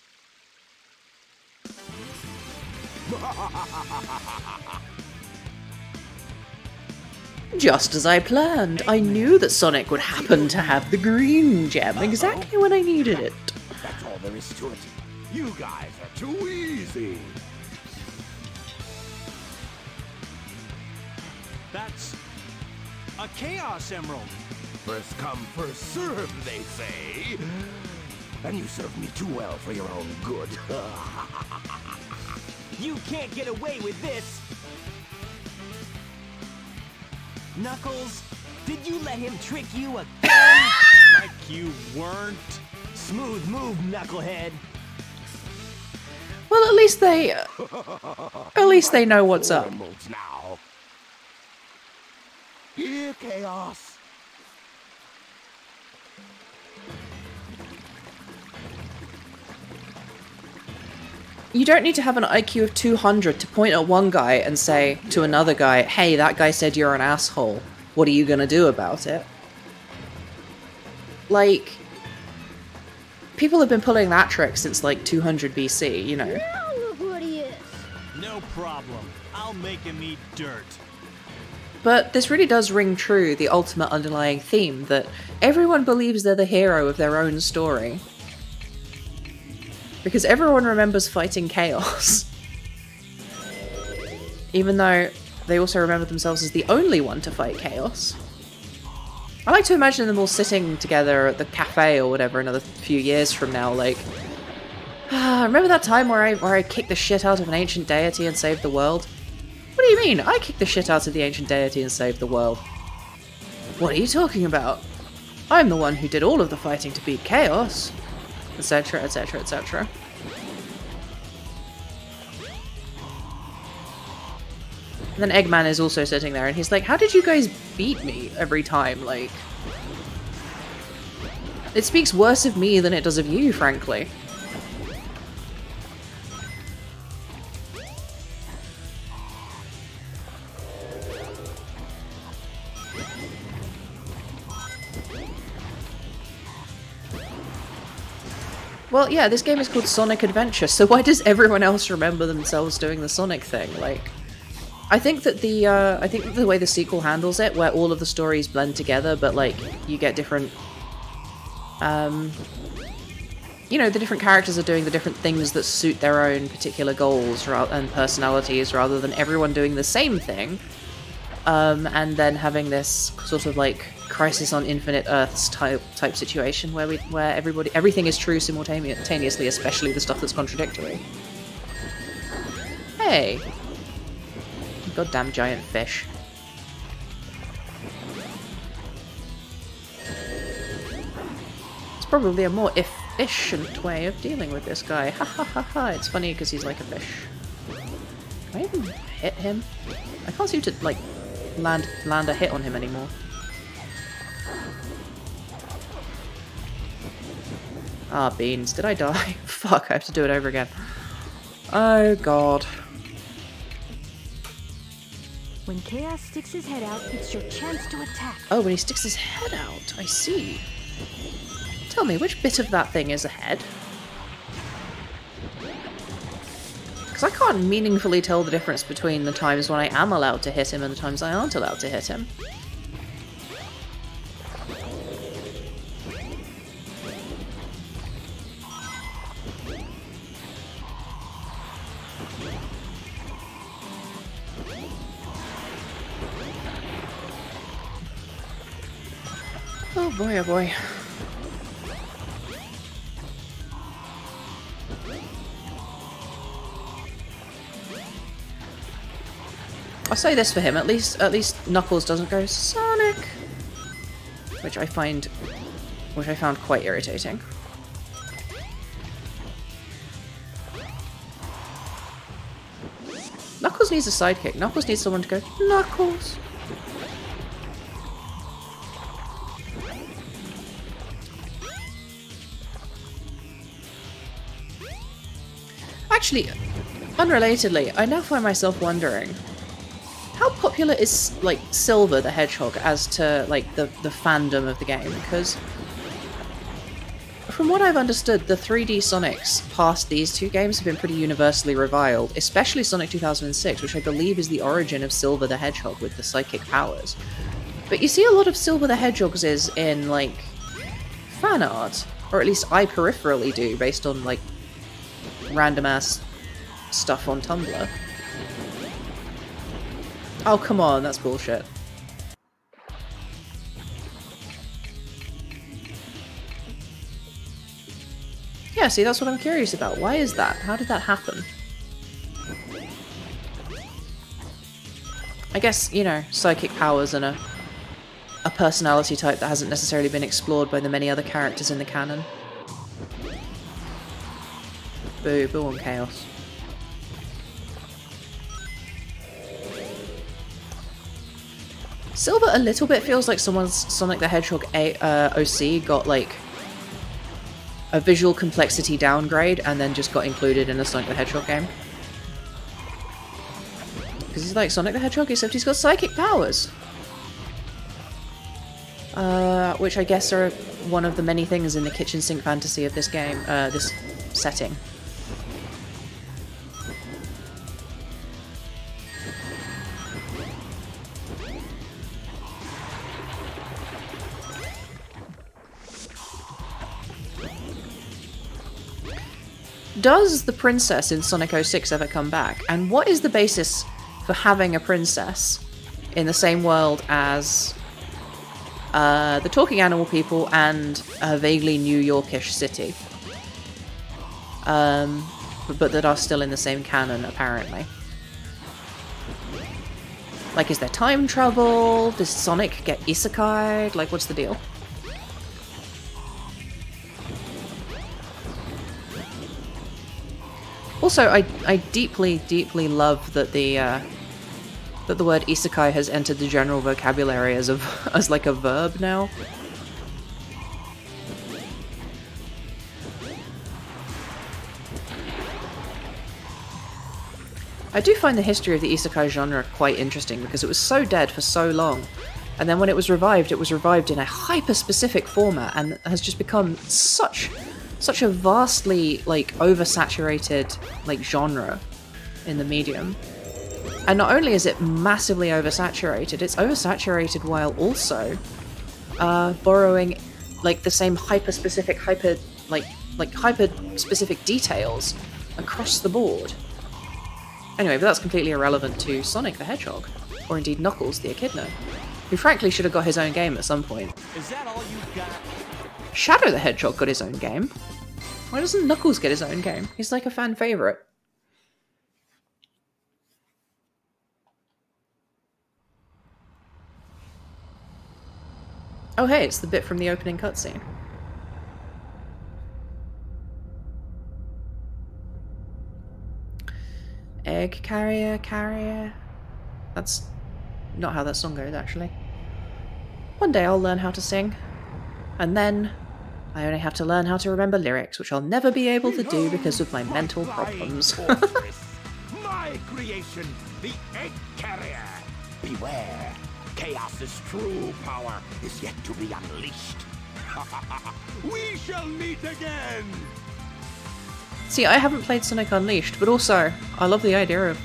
Just as I planned, I knew that Sonic would happen to have the green gem exactly when I needed it. That's all there is to it. You guys are too easy! That's... a Chaos Emerald! First come, first serve, they say. And you serve me too well for your own good. You can't get away with this. Knuckles, did you let him trick you again? Like you weren't. Smooth move, Knucklehead. Well, at least they know what's up. Now. Here, Chaos. You don't need to have an IQ of 200 to point at one guy and say to another guy, hey, that guy said you're an asshole. What are you gonna do about it? Like, people have been pulling that trick since like 200 BC, you know. Now look what he is. No problem. I'll make him eat dirt. But this really does ring true, the ultimate underlying theme that everyone believes they're the hero of their own story. Because everyone remembers fighting Chaos. Even though they also remember themselves as the only one to fight Chaos. I like to imagine them all sitting together at the cafe or whatever another few years from now, like... remember that time where I kicked the shit out of an ancient deity and saved the world? What do you mean? I kicked the shit out of the ancient deity and saved the world. What are you talking about? I'm the one who did all of the fighting to beat Chaos. Etc, etc, etc. And then Eggman is also sitting there and he's like, how did you guys beat me every time? Like, it speaks worse of me than it does of you, frankly. Well, yeah, this game is called Sonic Adventure, so why does everyone else remember themselves doing the Sonic thing? Like, I think that the way the sequel handles it, where all of the stories blend together, but like you get different, you know, the different characters are doing the different things that suit their own particular goals and personalities, rather than everyone doing the same thing, and then having this sort of like Crisis on Infinite Earths type situation where everything is true simultaneously, especially the stuff that's contradictory. Hey. Goddamn giant fish. It's probably a more efficient way of dealing with this guy. Ha ha ha ha. It's funny because he's like a fish. Can I even hit him? I can't seem to like land a hit on him anymore. Ah, beans. Did I die? Fuck, I have to do it over again. Oh god. When Chaos sticks his head out, it's your chance to attack. Oh, when he sticks his head out, I see. Tell me, which bit of that thing is a head? Because I can't meaningfully tell the difference between the times when I am allowed to hit him and the times I aren't allowed to hit him. Oh boy, oh boy. I'll say this for him, at least Knuckles doesn't go Sonic, which I found quite irritating. Knuckles needs a sidekick. Knuckles needs someone to go Knuckles. Actually, unrelatedly, I now find myself wondering how popular is like Silver the Hedgehog as to like the fandom of the game, because from what I've understood, the 3D Sonics past these two games have been pretty universally reviled, especially Sonic 2006, which I believe is the origin of Silver the Hedgehog with the psychic powers. But you see a lot of Silver the Hedgehogs is in like fan art, or at least I peripherally do, based on like random ass stuff on Tumblr. Oh, come on, that's bullshit. Yeah, see, that's what I'm curious about. Why is that? How did that happen? I guess, you know, psychic powers and a personality type that hasn't necessarily been explored by the many other characters in the canon. Boo, boo on Chaos. Silver a little bit feels like someone's Sonic the Hedgehog OC got like a visual complexity downgrade and then just got included in a Sonic the Hedgehog game. Because he's like Sonic the Hedgehog except he's got psychic powers. Which I guess are one of the many things in the kitchen sink fantasy of this game, this setting. Does the princess in Sonic 06 ever come back? And what is the basis for having a princess in the same world as the talking animal people and a vaguely New Yorkish city? But that are still in the same canon, apparently. Like, is there time travel? Does Sonic get isekai'd? Like, what's the deal? Also, I deeply, deeply love that the word isekai has entered the general vocabulary as like a verb now. I do find the history of the isekai genre quite interesting because it was so dead for so long, and then when it was revived in a hyper-specific format and has just become such such a vastly oversaturated genre in the medium. And not only is it massively oversaturated, it's oversaturated while also borrowing the same hyper-specific, hyper-specific details across the board. Anyway, but that's completely irrelevant to Sonic the Hedgehog, or indeed Knuckles the Echidna, who frankly should have got his own game at some point. Is that all you got? Shadow the Hedgehog got his own game. Why doesn't Knuckles get his own game? He's like a fan favorite. Oh hey, it's the bit from the opening cutscene. Egg carrier, carrier. That's not how that song goes, actually. One day I'll learn how to sing. And then I only have to learn how to remember lyrics, which I'll never be able to do because of my mental problems. My creation, the egg carrier. Beware. Chaos's true power is yet to be unleashed. We shall meet again! See, I haven't played Sonic Unleashed, but also, I love the idea of...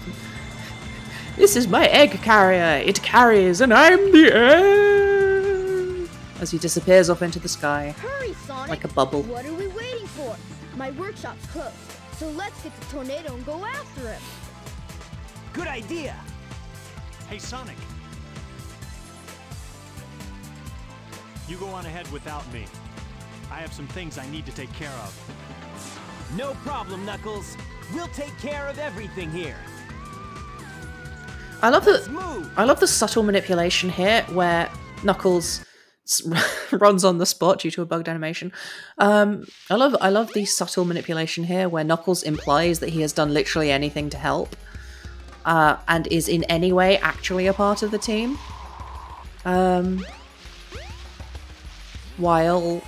This is my egg carrier! It carries, and I'm the egg! As he disappears off into the sky. Hurry, Sonic! Like a bubble. What are we waiting for? My workshop's closed, so let's get the tornado and go after him! Good idea! Hey, Sonic. You go on ahead without me. I have some things I need to take care of. No problem, Knuckles. We'll take care of everything here. I love the subtle manipulation here where Knuckles runs on the spot due to a bugged animation. I love the subtle manipulation here where Knuckles implies that he has done literally anything to help and is in any way actually a part of the team. While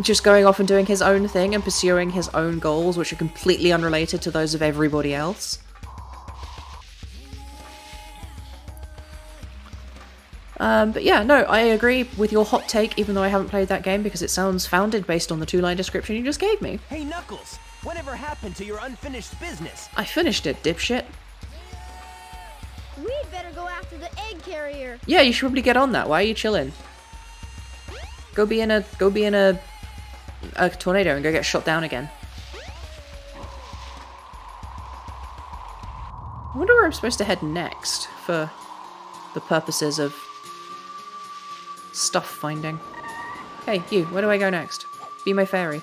just going off and doing his own thing and pursuing his own goals, which are completely unrelated to those of everybody else. But yeah, no, I agree with your hot take, even though I haven't played that game, because it sounds founded based on the two-line description you just gave me. Hey, Knuckles, whatever happened to your unfinished business? I finished it, dipshit. We'd better go after the egg carrier. Yeah, you should probably get on that. Why are you chilling? Go be in a tornado and go get shot down again. I wonder where I'm supposed to head next for the purposes of stuff finding. Hey, you, where do I go next? Be my fairy.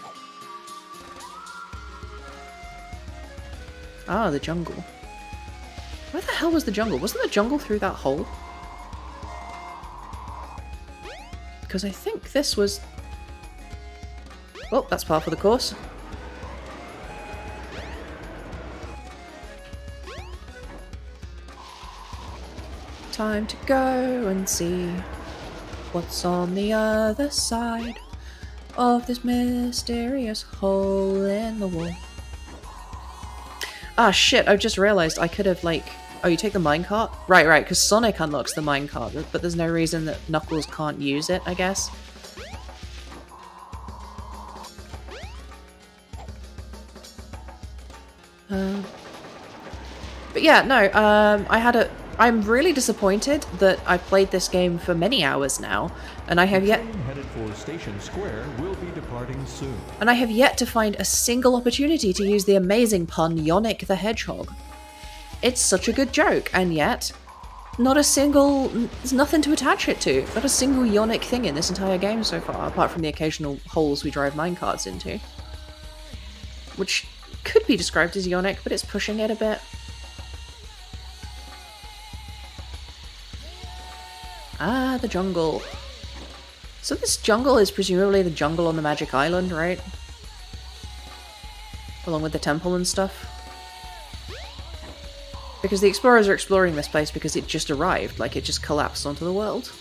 Ah, the jungle. Where the hell was the jungle? Wasn't the jungle through that hole? Because I think this was... Well, that's par for the course. Time to go and see what's on the other side of this mysterious hole in the wall. Ah, shit, I've just realised I could have, Oh, you take the minecart? Right, right, because Sonic unlocks the minecart, but there's no reason that Knuckles can't use it, I guess. But yeah, no, I'm really disappointed that I've played this game for many hours now, and I have yet... The train headed for Station Square will be departing soon. And I have yet to find a single opportunity to use the amazing pun, Sonic the Hedgehog. It's such a good joke, and yet, not a single, there's nothing to attach it to. Not a single Sonic thing in this entire game so far, apart from the occasional holes we drive minecarts into. Which could be described as Sonic, but it's pushing it a bit. Ah, the jungle. So this jungle is presumably the jungle on the Magic Island, right? Along with the temple and stuff. Because the explorers are exploring this place because it just arrived, it just collapsed onto the world.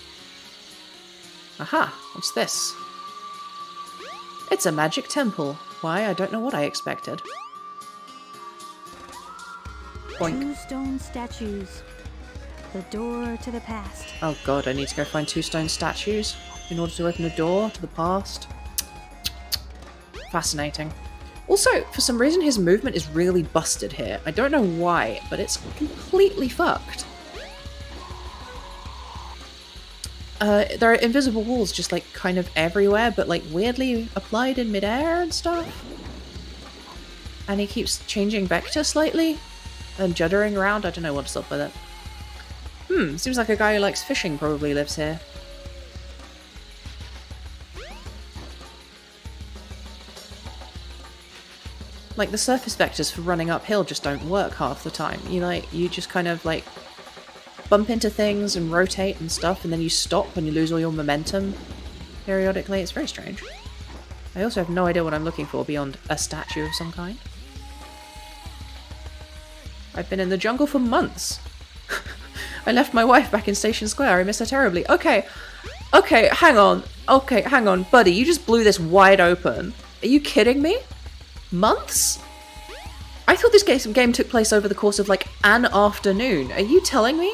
Aha, what's this? It's a magic temple. Why, I don't know what I expected. Boink. Two stone statues. The door to the past. Oh god, I need to go find two stone statues in order to open a door to the past. fascinating. Also, for some reason, his movement is really busted here. I don't know why, but it's completely fucked. There are invisible walls just, like, kind of everywhere, but, like, weirdly applied in midair and stuff. And he keeps changing vector slightly and juddering around. I don't know what's up with it. Seems like a guy who likes fishing probably lives here. Like, the surface vectors for running uphill just don't work half the time. You, like, you just kind of, like, bump into things and rotate and stuff, and then you stop and you lose all your momentum periodically. It's very strange. I also have no idea what I'm looking for beyond a statue of some kind. I've been in the jungle for months. I left my wife back in Station Square. I miss her terribly. Okay, hang on. Okay, hang on, buddy. You just blew this wide open. Are you kidding me? Months? I thought this game took place over the course of, like, an afternoon. Are you telling me?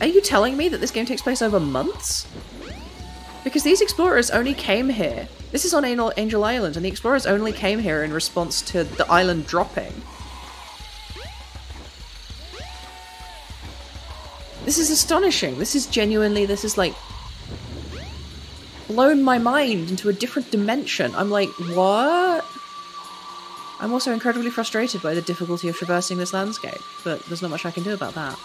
Are you telling me that this game takes place over months? Because these explorers only came here. This is on Angel Island, and the explorers only came here in response to the island dropping. This is astonishing. This is genuinely, this is, like, blown my mind into a different dimension. I'm like, what? I'm also incredibly frustrated by the difficulty of traversing this landscape, but there's not much I can do about that.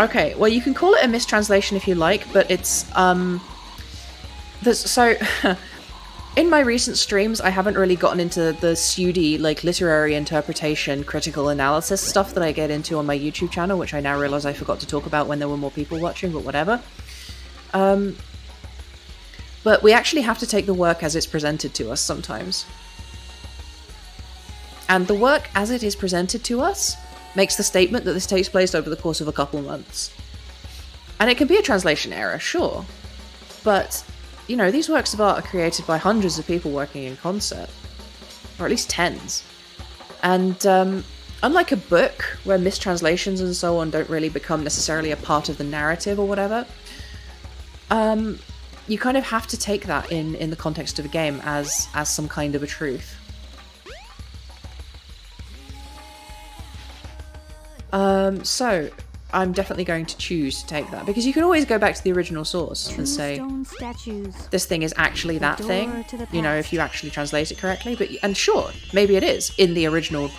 Okay, well, you can call it a mistranslation if you like, but it's, so, in my recent streams, I haven't really gotten into the pseudo, like, literary interpretation, critical analysis stuff that I get into on my YouTube channel, which I now realise I forgot to talk about when there were more people watching, but whatever. But we actually have to take the work as it's presented to us sometimes. And the work as it is presented to us makes the statement that this takes place over the course of a couple months. And it can be a translation error, sure. But, you know, these works of art are created by hundreds of people working in concert. Or at least tens. And, unlike a book, where mistranslations and so on don't really become necessarily a part of the narrative or whatever, you kind of have to take that in the context of a game as some kind of a truth. So I'm definitely going to choose to take that, because you can always go back to the original source and say this thing is actually that thing, you know, if you actually translate it correctly. But and sure, maybe it is in the original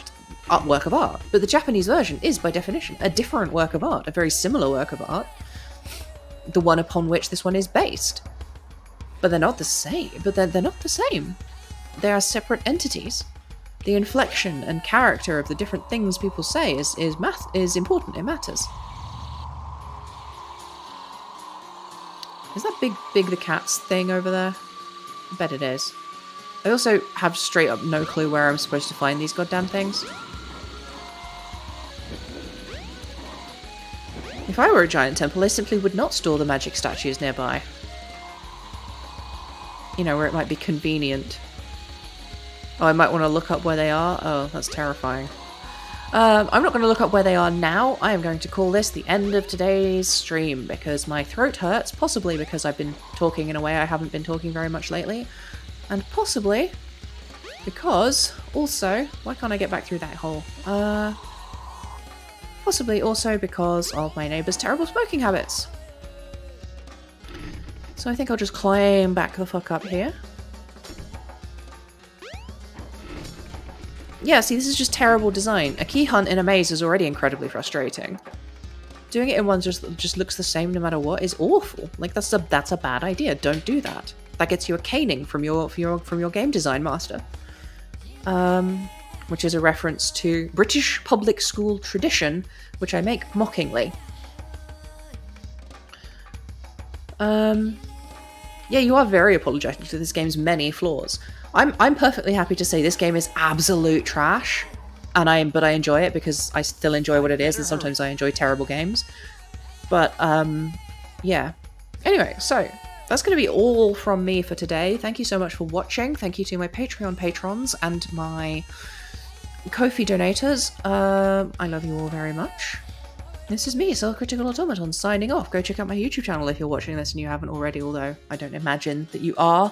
work of art, but the Japanese version is by definition a different work of art, a very similar work of art. The one upon which this one is based. But they're not the same. They are separate entities. The inflection and character of the different things people say is important. It matters. Is that Big the Cat's thing over there? I bet it is. I also have straight up no clue where I'm supposed to find these goddamn things. If I were a giant temple, I simply would not store the magic statues nearby. You know, where it might be convenient. Oh, I might want to look up where they are. Oh, that's terrifying. I'm not going to look up where they are now. I am going to call this the end of today's stream because my throat hurts, possibly because I've been talking in a way I haven't been talking very much lately. And possibly because, also, why can't I get back through that hole? Possibly also because of my neighbour's terrible smoking habits. So I think I'll just climb back the fuck up here. Yeah, see, this is just terrible design. A key hunt in a maze is already incredibly frustrating. Doing it in one just looks the same no matter what is awful. Like, that's a bad idea. Don't do that. That gets you a caning from your game design master. Which is a reference to British public school tradition, which I make mockingly. Yeah, you are very apologetic to this game's many flaws. I'm perfectly happy to say this game is absolute trash, and but I enjoy it because I still enjoy what it is, and sometimes I enjoy terrible games. But yeah. Anyway, so that's going to be all from me for today. Thank you so much for watching. Thank you to my Patreon patrons and my Ko-fi donators. I love you all very much. This is me, Solar Critical Automaton, signing off. Go check out my YouTube channel if you're watching this and you haven't already, although I don't imagine that you are.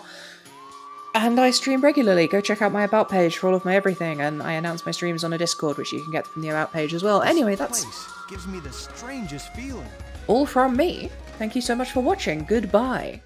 And I stream regularly. Go check out my About page for all of my everything, and I announce my streams on a Discord, which you can get from the About page as well. This anyway, that's... gives me the strangest feeling. All from me. Thank you so much for watching. Goodbye.